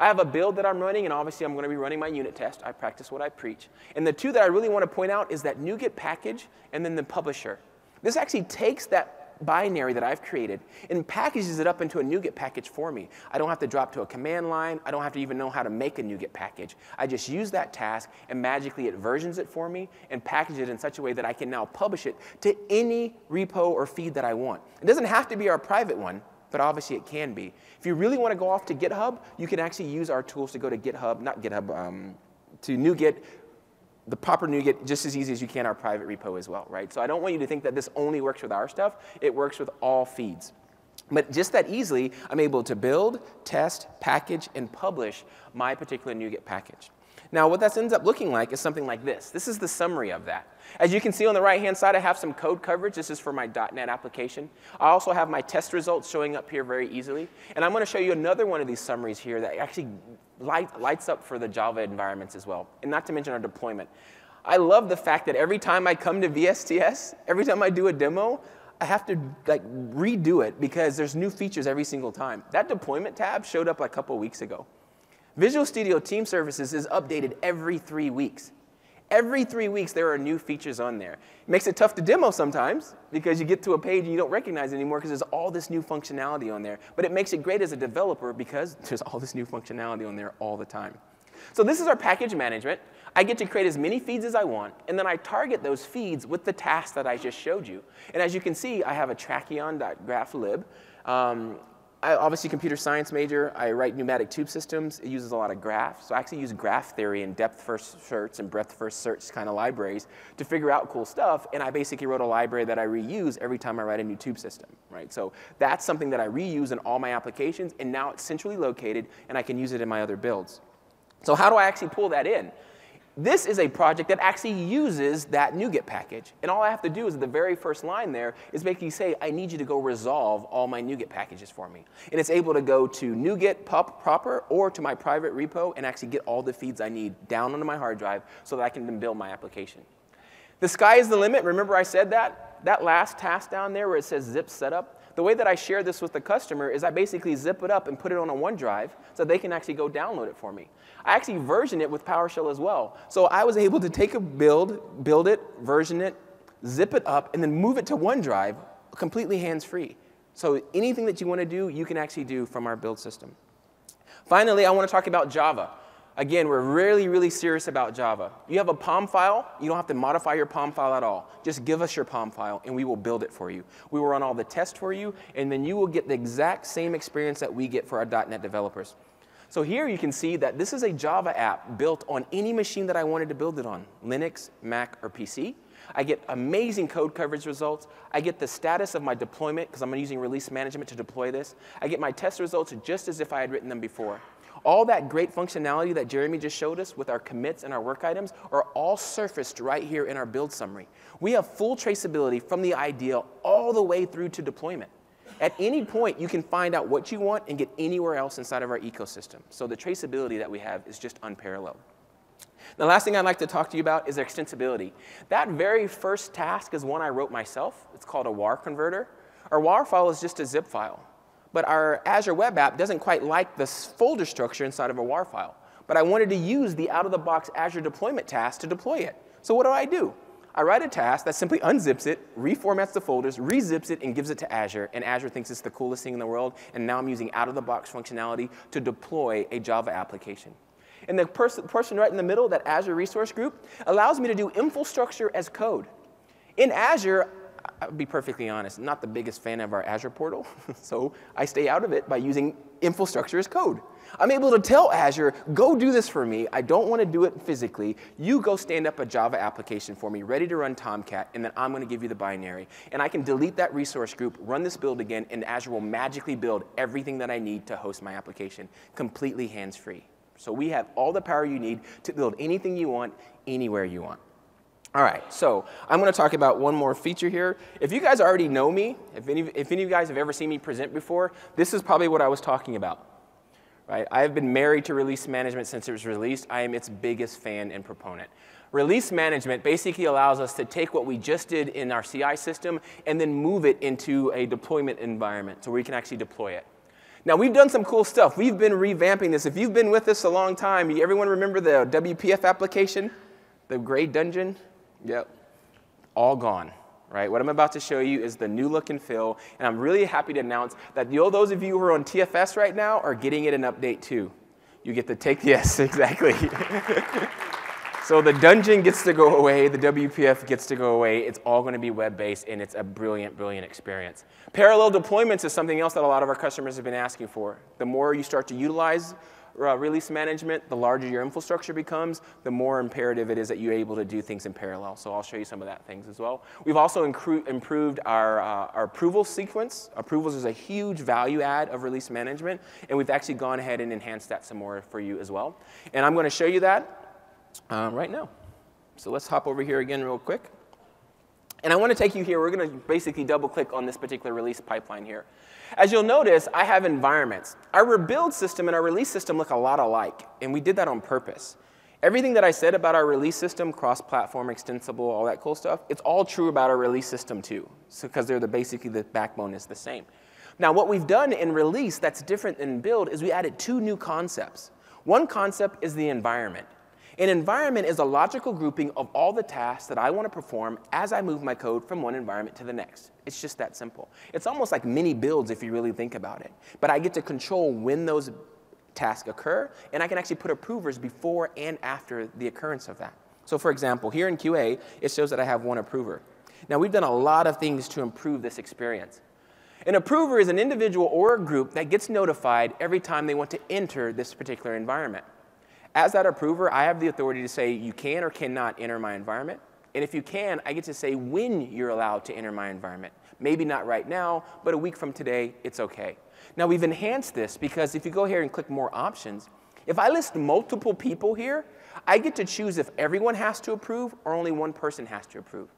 I have a build that I'm running, and obviously I'm going to be running my unit test. I practice what I preach. And the two that I really want to point out is that NuGet package and then the publisher. This actually takes that binary that I've created and packages it up into a NuGet package for me. I don't have to drop to a command line. I don't have to even know how to make a NuGet package. I just use that task, and magically it versions it for me and packages it in such a way that I can now publish it to any repo or feed that I want. It doesn't have to be our private one, but obviously it can be. If you really want to go off to GitHub, you can actually use our tools to go to GitHub, not GitHub, to NuGet, the proper NuGet, just as easy as you can our private repo as well, right? So I don't want you to think that this only works with our stuff. It works with all feeds. But just that easily, I'm able to build, test, package, and publish my particular NuGet package. Now, what that ends up looking like is something like this. This is the summary of that. As you can see on the right-hand side, I have some code coverage. This is for my .NET application. I also have my test results showing up here very easily. And I'm going to show you another one of these summaries here that actually lights up for the Java environments as well, and not to mention our deployment. I love the fact that every time I come to VSTS, every time I do a demo, I have to redo it because there's new features every single time. That deployment tab showed up a couple weeks ago. Visual Studio Team Services is updated every 3 weeks. Every 3 weeks, there are new features on there. It makes it tough to demo sometimes because you get to a page and you don't recognize it anymore because there's all this new functionality on there. But it makes it great as a developer because there's all this new functionality on there all the time. So this is our package management. I get to create as many feeds as I want, and then I target those feeds with the tasks that I just showed you. And as you can see, I have a tracheon.graphlib. I obviously computer science major. I write pneumatic tube systems. It uses a lot of graphs. So I actually use graph theory and depth-first search and breadth-first search kind of libraries to figure out cool stuff. And I basically wrote a library that I reuse every time I write a new tube system, right? So that's something that I reuse in all my applications. And now it's centrally located, and I can use it in my other builds. So how do I actually pull that in? This is a project that actually uses that NuGet package. And all I have to do is at the very first line there is make you say, I need you to go resolve all my NuGet packages for me. And it's able to go to NuGet proper or to my private repo and actually get all the feeds I need down onto my hard drive so that I can then build my application. The sky is the limit. Remember I said that? That last task down there where it says zip setup. The way that I share this with the customer is I basically zip it up and put it on a OneDrive so they can actually go download it for me. I actually version it with PowerShell as well. So I was able to take a build, build it, version it, zip it up, and then move it to OneDrive completely hands-free. So anything that you want to do, you can actually do from our build system. Finally, I want to talk about Java. Again, we're really, really serious about Java. You have a POM file. You don't have to modify your POM file at all. Just give us your POM file, and we will build it for you. We will run all the tests for you, and then you will get the exact same experience that we get for our .NET developers. So here you can see that this is a Java app built on any machine that I wanted to build it on, Linux, Mac, or PC. I get amazing code coverage results. I get the status of my deployment, because I'm using release management to deploy this. I get my test results just as if I had written them before. All that great functionality that Jeremy just showed us with our commits and our work items are all surfaced right here in our build summary. We have full traceability from the idea all the way through to deployment. At any point, you can find out what you want and get anywhere else inside of our ecosystem. So the traceability that we have is just unparalleled. The last thing I'd like to talk to you about is extensibility. That very first task is one I wrote myself. It's called a WAR converter. Our WAR file is just a zip file. But our Azure web app doesn't quite like this folder structure inside of a WAR file. But I wanted to use the out-of-the-box Azure deployment task to deploy it. So what do? I write a task that simply unzips it, reformats the folders, rezips it, and gives it to Azure. And Azure thinks it's the coolest thing in the world. And now I'm using out-of-the-box functionality to deploy a Java application. And the person right in the middle, that Azure resource group, allows me to do infrastructure as code. In Azure, I'll be perfectly honest, not the biggest fan of our Azure portal, so I stay out of it by using infrastructure as code. I'm able to tell Azure, go do this for me. I don't want to do it physically. You go stand up a Java application for me, ready to run Tomcat, and then I'm going to give you the binary. And I can delete that resource group, run this build again, and Azure will magically build everything that I need to host my application, completely hands-free. So we have all the power you need to build anything you want, anywhere you want. All right, so I'm going to talk about one more feature here. If you guys already know me, if any of you guys have ever seen me present before, this is probably what I was talking about. Right? I have been married to release management since it was released. I am its biggest fan and proponent. Release management basically allows us to take what we just did in our CI system and then move it into a deployment environment so we can actually deploy it. Now, we've done some cool stuff. We've been revamping this. If you've been with us a long time, everyone remember the WPF application? The gray dungeon? Yep. All gone. Right? What I'm about to show you is the new look and feel, and I'm really happy to announce that those of you who are on TFS right now are getting it an update too. You get to take, yes, exactly. So the dungeon gets to go away, the WPF gets to go away, it's all going to be web-based, and it's a brilliant, brilliant experience. Parallel deployments is something else that a lot of our customers have been asking for. The more you start to utilize release management, the larger your infrastructure becomes, the more imperative it is that you're able to do things in parallel. So I'll show you some of that things as well. We've also improved our approval sequence. Approvals is a huge value add of release management, and we've actually gone ahead and enhanced that some more for you as well. And I'm going to show you that right now. So let's hop over here again real quick. And I want to take you here. We're going to basically double-click on this particular release pipeline here. As you'll notice, I have environments. Our rebuild system and our release system look a lot alike, and we did that on purpose. Everything that I said about our release system, cross-platform, extensible, all that cool stuff, it's all true about our release system too, because they're basically the backbone is the same. Now, what we've done in release that's different than build is we added two new concepts. One concept is the environment. An environment is a logical grouping of all the tasks that I want to perform as I move my code from one environment to the next. It's just that simple. It's almost like mini builds if you really think about it. But I get to control when those tasks occur, and I can actually put approvers before and after the occurrence of that. So for example, here in QA, it shows that I have one approver. Now, we've done a lot of things to improve this experience. An approver is an individual or a group that gets notified every time they want to enter this particular environment. As that approver, I have the authority to say you can or cannot enter my environment. And if you can, I get to say when you're allowed to enter my environment. Maybe not right now, but a week from today, it's okay. Now, we've enhanced this because if you go here and click more options, if I list multiple people here, I get to choose if everyone has to approve or only one person has to approve.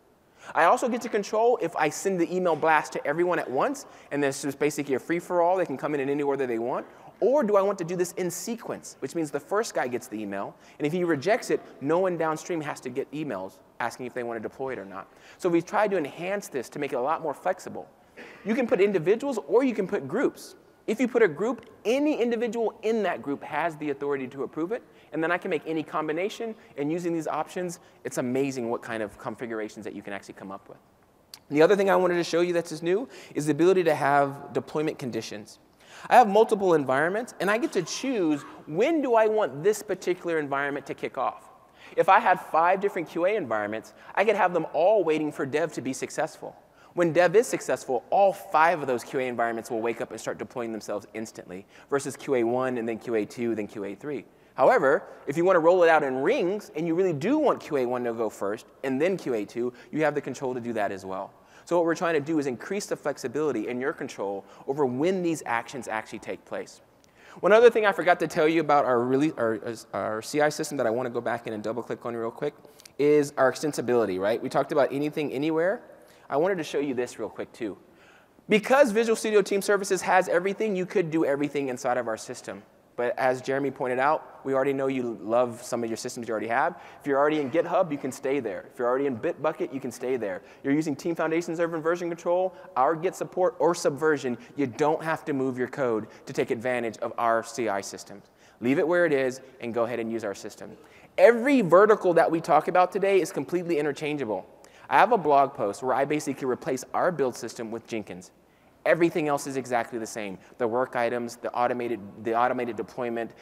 I also get to control if I send the email blast to everyone at once, and this is basically a free-for-all. They can come in any order they want. Or do I want to do this in sequence, which means the first guy gets the email, and if he rejects it, no one downstream has to get emails asking if they want to deploy it or not. So we've tried to enhance this to make it a lot more flexible. You can put individuals or you can put groups. If you put a group, any individual in that group has the authority to approve it, and then I can make any combination, and using these options, it's amazing what kind of configurations that you can actually come up with. And the other thing I wanted to show you that's just new is the ability to have deployment conditions. I have multiple environments, and I get to choose when do I want this particular environment to kick off. If I had 5 different QA environments, I could have them all waiting for dev to be successful. When dev is successful, all 5 of those QA environments will wake up and start deploying themselves instantly, versus QA1, and then QA2, then QA3. However, if you want to roll it out in rings, and you really do want QA1 to go first, and then QA2, you have the control to do that as well. So what we're trying to do is increase the flexibility and your control over when these actions actually take place. One other thing I forgot to tell you about our CI system that I want to go back in and double-click on real quick is our extensibility, right? We talked about anything, anywhere. I wanted to show you this real quick, too. Because Visual Studio Team Services has everything, you could do everything inside of our system. But as Jeremy pointed out, we already know you love some of your systems you already have. If you're already in GitHub, you can stay there. If you're already in Bitbucket, you can stay there. You're using Team Foundation Server and version control, our Git support, or Subversion, you don't have to move your code to take advantage of our CI systems. Leave it where it is and go ahead and use our system. Every vertical that we talk about today is completely interchangeable. I have a blog post where I basically replace our build system with Jenkins. Everything else is exactly the same. The work items, the automated deployment,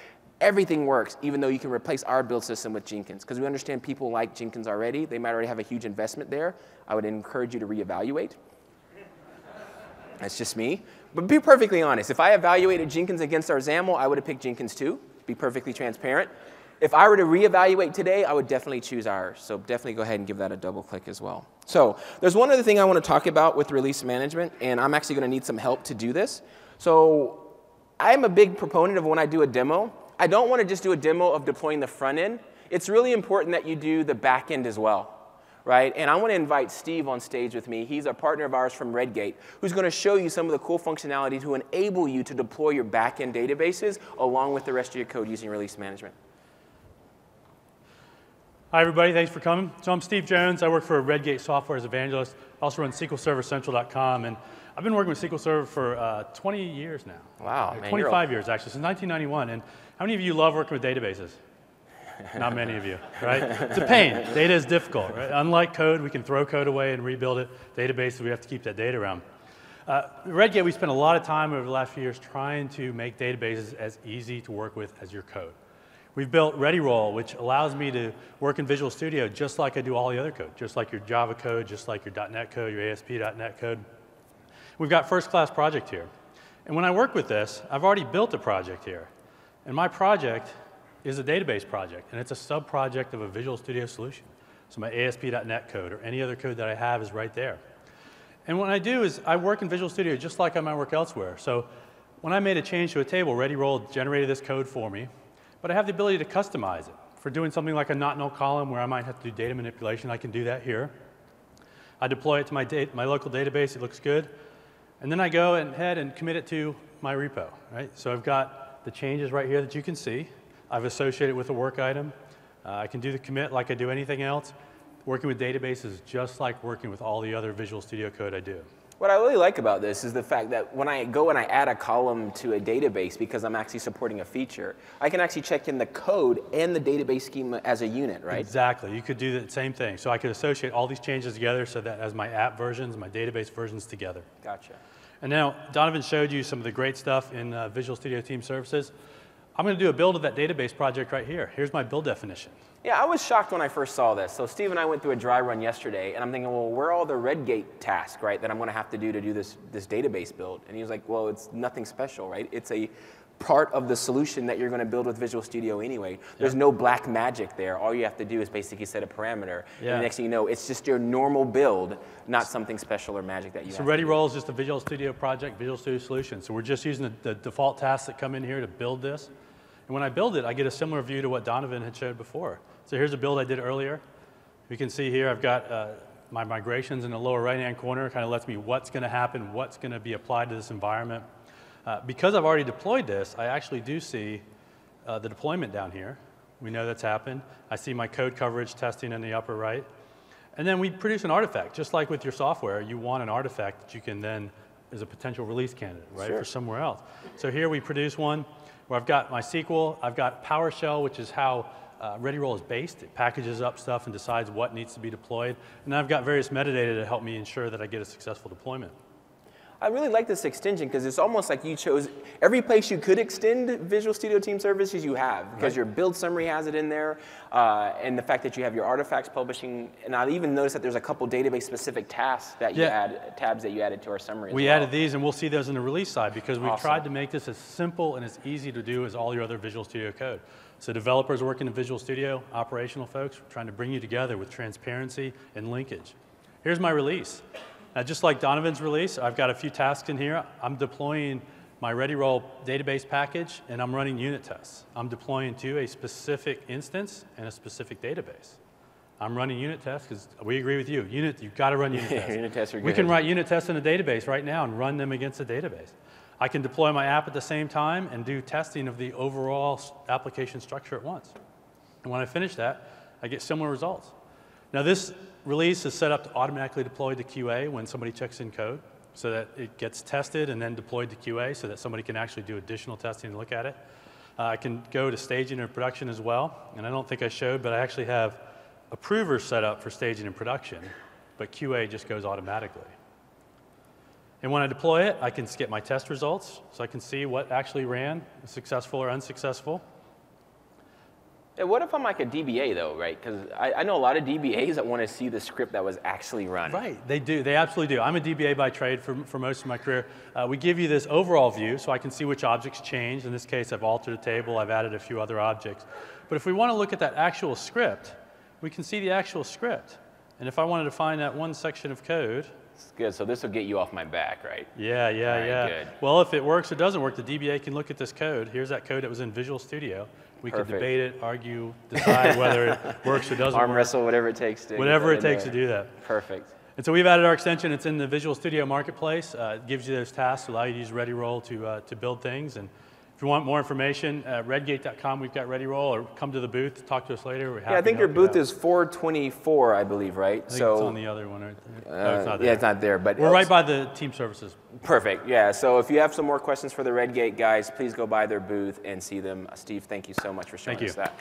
everything works, even though you can replace our build system with Jenkins. Because we understand people like Jenkins already. They might already have a huge investment there. I would encourage you to reevaluate. That's just me. But be perfectly honest. If I evaluated Jenkins against our XAML, I would have picked Jenkins too. Be perfectly transparent. If I were to reevaluate today, I would definitely choose ours. So definitely go ahead and give that a double click as well. So there's one other thing I want to talk about with release management, and I'm actually going to need some help to do this. So I'm a big proponent of when I do a demo, I don't want to just do a demo of deploying the front end. It's really important that you do the back end as well. Right? And I want to invite Steve on stage with me. He's a partner of ours from Redgate, who's going to show you some of the cool functionality to enable you to deploy your back-end databases along with the rest of your code using release management. Hi, everybody. Thanks for coming. So I'm Steve Jones. I work for Redgate Software as evangelist. I also run SQLServerCentral.com. And I've been working with SQL Server for 20 years now. Wow. Man, 25 years, actually, since 1991. And how many of you love working with databases? Not many of you, right? It's a pain. Data is difficult, right? Unlike code, we can throw code away and rebuild it. Databases, we have to keep that data around. Redgate, we spent a lot of time over the last few years trying to make databases as easy to work with as your code. We've built ReadyRoll, which allows me to work in Visual Studio just like I do all the other code, just like your Java code, just like your .NET code, your ASP.NET code. We've got first-class project here. And when I work with this, I've already built a project here. And my project is a database project, and it's a sub-project of a Visual Studio solution. So my ASP.NET code or any other code that I have is right there. And what I do is I work in Visual Studio just like I might work elsewhere. So when I made a change to a table, ReadyRoll generated this code for me, but I have the ability to customize it. For doing something like a not null column where I might have to do data manipulation, I can do that here. I deploy it to my local database. It looks good. And then I go ahead and commit it to my repo, right? So I've got the changes right here that you can see. I've associated it with a work item. I can do the commit like I do anything else. Working with databases is just like working with all the other Visual Studio code I do. What I really like about this is the fact that when I go and I add a column to a database because I'm actually supporting a feature, I can actually check in the code and the database schema as a unit, right? Exactly. You could do the same thing. So I could associate all these changes together so that as my app versions, my database versions together. Gotcha. And now Donovan showed you some of the great stuff in Visual Studio Team Services. I'm going to do a build of that database project right here. Here's my build definition. Yeah, I was shocked when I first saw this. So Steve and I went through a dry run yesterday, and I'm thinking, well, where are all the Redgate tasks, right, that I'm going to do this database build? And he was like, well, it's nothing special, right? It's a part of the solution that you're going to build with Visual Studio anyway. There's no black magic there. All you have to do is basically set a parameter. Yeah. And the next thing you know, it's just your normal build, not something special or magic that you have. So ReadyRoll is just a Visual Studio project, Visual Studio solution. So we're just using the default tasks that come in here to build this. And when I build it, I get a similar view to what Donovan had showed before. So here's a build I did earlier. You can see here I've got my migrations in the lower right-hand corner. Kind of lets me what's going to happen, what's going to be applied to this environment. Because I've already deployed this, I actually do see the deployment down here. We know that's happened. I see my code coverage testing in the upper right. And then we produce an artifact. Just like with your software, you want an artifact that you can then, as a potential release candidate, right, for somewhere else. So here we produce one where I've got my SQL, I've got PowerShell, which is how ReadyRoll is based. It packages up stuff and decides what needs to be deployed. And then I've got various metadata to help me ensure that I get a successful deployment. I really like this extension because it's almost like you chose every place you could extend Visual Studio Team Services you have because your build summary has it in there and the fact that you have your artifacts publishing. And I've even noticed that there's a couple database specific tasks that you add, tabs that you added to our summary. We added these and we'll see those in the release side because we've tried to make this as simple and as easy to do as all your other Visual Studio code. So developers working in Visual Studio, operational folks, we're trying to bring you together with transparency and linkage. Here's my release. Now, just like Donovan's release, I've got a few tasks in here. I'm deploying my ReadyRoll database package, and I'm running unit tests. I'm deploying to a specific instance and a specific database. I'm running unit tests because we agree with you. You've got to run unit tests. Unit tests are good. We can write unit tests in a database right now and run them against a database. I can deploy my app at the same time and do testing of the overall application structure at once. And when I finish that, I get similar results. Now, this release is set up to automatically deploy to QA when somebody checks in code so that it gets tested and then deployed to QA so that somebody can actually do additional testing and look at it. I can go to staging and production as well. And I don't think I showed, but I actually have approvers set up for staging and production, but QA just goes automatically. And when I deploy it, I can get my test results so I can see what actually ran, successful or unsuccessful. What if I'm like a DBA, though, right? Because I know a lot of DBAs that want to see the script that was actually run. Right. They do. They absolutely do. I'm a DBA by trade for most of my career. We give you this overall view, so I can see which objects changed. In this case, I've altered a table. I've added a few other objects. But if we want to look at that actual script, we can see the actual script. And if I wanted to find that one section of code. It's good. So this will get you off my back, right? Yeah. Good. Well, if it works or doesn't work, the DBA can look at this code. Here's that code that was in Visual Studio. We could debate it, argue, decide whether it works or doesn't work. Arm wrestle, whatever it takes to do that. Whatever it takes to do that. Perfect. And so we've added our extension. It's in the Visual Studio Marketplace. It gives you those tasks, allow you to use ReadyRoll to build things. And If you want more information, redgate.com, we've got ReadyRoll, or come to the booth, talk to us later. We're happy. Yeah, I think your booth is 424, I believe, right? I think so, it's on the other one right there. No, it's not there. Yeah, it's not there. But we're right by the team services. Perfect, yeah. So if you have some more questions for the Redgate guys, please go by their booth and see them. Steve, thank you so much for showing us that.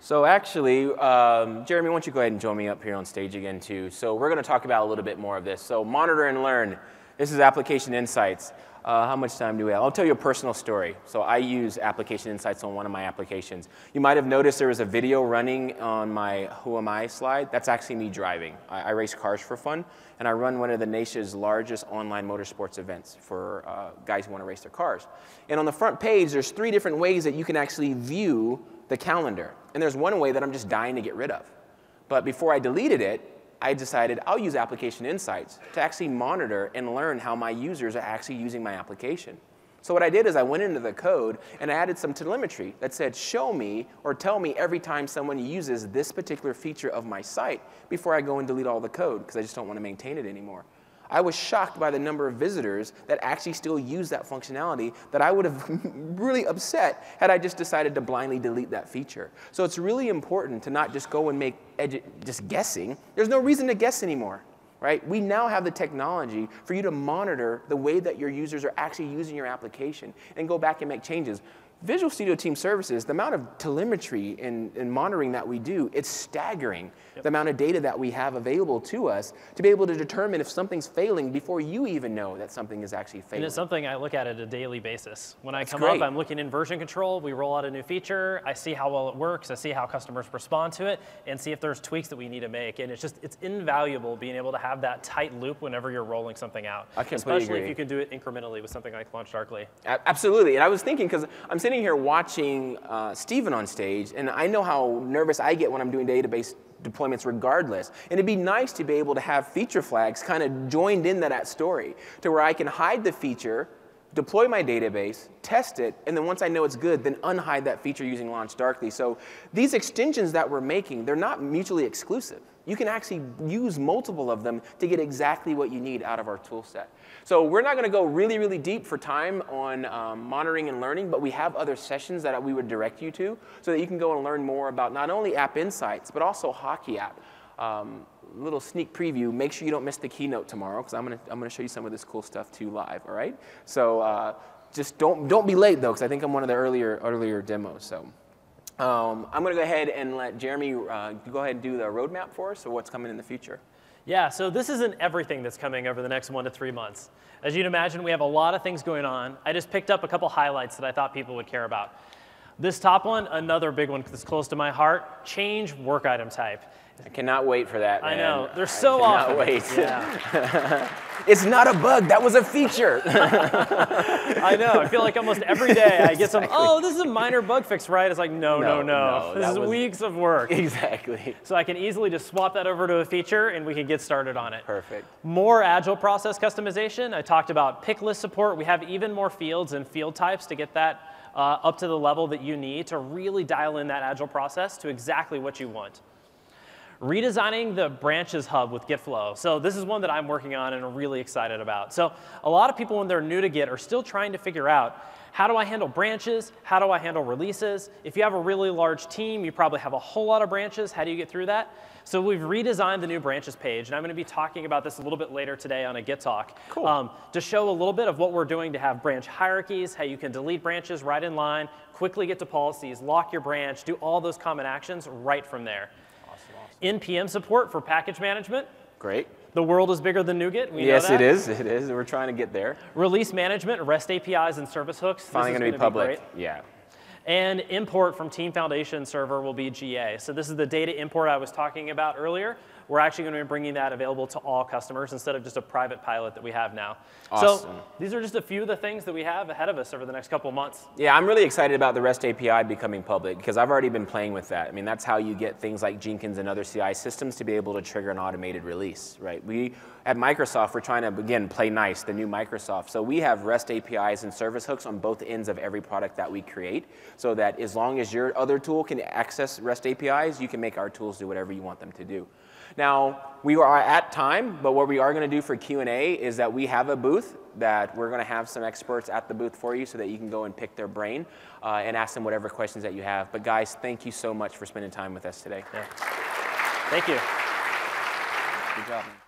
So actually, Jeremy, why don't you go ahead and join me up here on stage again, too. So we're going to talk about a little bit more of this. So monitor and learn. This is Application Insights. How much time do we have? I'll tell you a personal story. So I use Application Insights on one of my applications. You might have noticed there was a video running on my Who Am I slide. That's actually me driving. I race cars for fun, and I run one of the nation's largest online motorsports events for guys who want to race their cars. And on the front page, there's 3 different ways that you can actually view the calendar. And there's one way that I'm just dying to get rid of. But before I deleted it, I decided I'll use Application Insights to actually monitor and learn how my users are actually using my application. So what I did is I went into the code and I added some telemetry that said, show me or tell me every time someone uses this particular feature of my site before I go and delete all the code, because I just don't want to maintain it anymore. I was shocked by the number of visitors that actually still use that functionality that I would have really upset had I just decided to blindly delete that feature. So it's really important to not just go and make just guessing. There's no reason to guess anymore, right? We now have the technology for you to monitor the way that your users are actually using your application and go back and make changes. Visual Studio Team Services, the amount of telemetry and monitoring that we do, it's staggering. Yep. The amount of data that we have available to us to be able to determine if something's failing before you even know that something is actually failing. And it's something I look at a daily basis. When I come up, I'm looking in version control. We roll out a new feature. I see how well it works. I see how customers respond to it and see if there's tweaks that we need to make. And it's just, it's invaluable being able to have that tight loop whenever you're rolling something out. I completely agree. Especially if you can do it incrementally with something like LaunchDarkly. Absolutely. And I was thinking, because I'm sitting here watching Steven on stage, and I know how nervous I get when I'm doing database deployments regardless. And it'd be nice to be able to have feature flags kind of joined into that story to where I can hide the feature, deploy my database, test it, and then once I know it's good, then unhide that feature using LaunchDarkly. So these extensions that we're making, they're not mutually exclusive. You can actually use multiple of them to get exactly what you need out of our tool set. So we're not going to go really, really deep for time on monitoring and learning, but we have other sessions that we would direct you to so that you can go and learn more about not only App Insights, but also Hockey App. Little sneak preview, make sure you don't miss the keynote tomorrow, because I'm gonna show you some of this cool stuff too live, all right? So just don't be late, though, because I think I'm one of the earlier demos. So I'm going to go ahead and let Jeremy go ahead and do the roadmap for us, so what's coming in the future. Yeah, so this isn't everything that's coming over the next 1 to 3 months. As you'd imagine, we have a lot of things going on. I just picked up a couple highlights that I thought people would care about. This top one, another big one that's close to my heart, change work item type. I cannot wait for that, man. I know. They're so awesome. I cannot wait. Yeah. It's not a bug. That was a feature. I know. I feel like almost every day I get some, oh, this is a minor bug fix, right? It's like, no. This is weeks of work. Exactly. So I can easily just swap that over to a feature, and we can get started on it. Perfect. More agile process customization. I talked about pick list support. We have even more fields and field types to get that up to the level that you need to really dial in that agile process to exactly what you want. Redesigning the branches hub with Git flow. So this is one that I'm working on and really excited about. So a lot of people when they're new to Git are still trying to figure out, how do I handle branches? How do I handle releases? If you have a really large team, you probably have a whole lot of branches. How do you get through that? So we've redesigned the new branches page, and I'm going to be talking about this a little bit later today on a Git talk. Cool. To show a little bit of what we're doing to have branch hierarchies, how you can delete branches right in line, quickly get to policies, lock your branch, do all those common actions right from there. NPM support for package management. Great. The world is bigger than NuGet. We know that. Yes, it is. It is. We're trying to get there. Release management, REST APIs, and service hooks. Finally going to be public. Yeah. And import from Team Foundation Server will be GA. So this is the data import I was talking about earlier. We're actually going to be bringing that available to all customers instead of just a private pilot that we have now. Awesome. So these are just a few of the things that we have ahead of us over the next couple of months. Yeah, I'm really excited about the REST API becoming public because I've already been playing with that. I mean, that's how you get things like Jenkins and other CI systems to be able to trigger an automated release, right? We at Microsoft, we're trying to, again, play nice, the new Microsoft. So we have REST APIs and service hooks on both ends of every product that we create, so that as long as your other tool can access REST APIs, you can make our tools do whatever you want them to do. Now, we are at time, but what we are going to do for Q&A is that we have a booth that we're going to have some experts at the booth for you so that you can go and pick their brain and ask them whatever questions that you have. But guys, thank you so much for spending time with us today. Yeah. Thank you. Good job.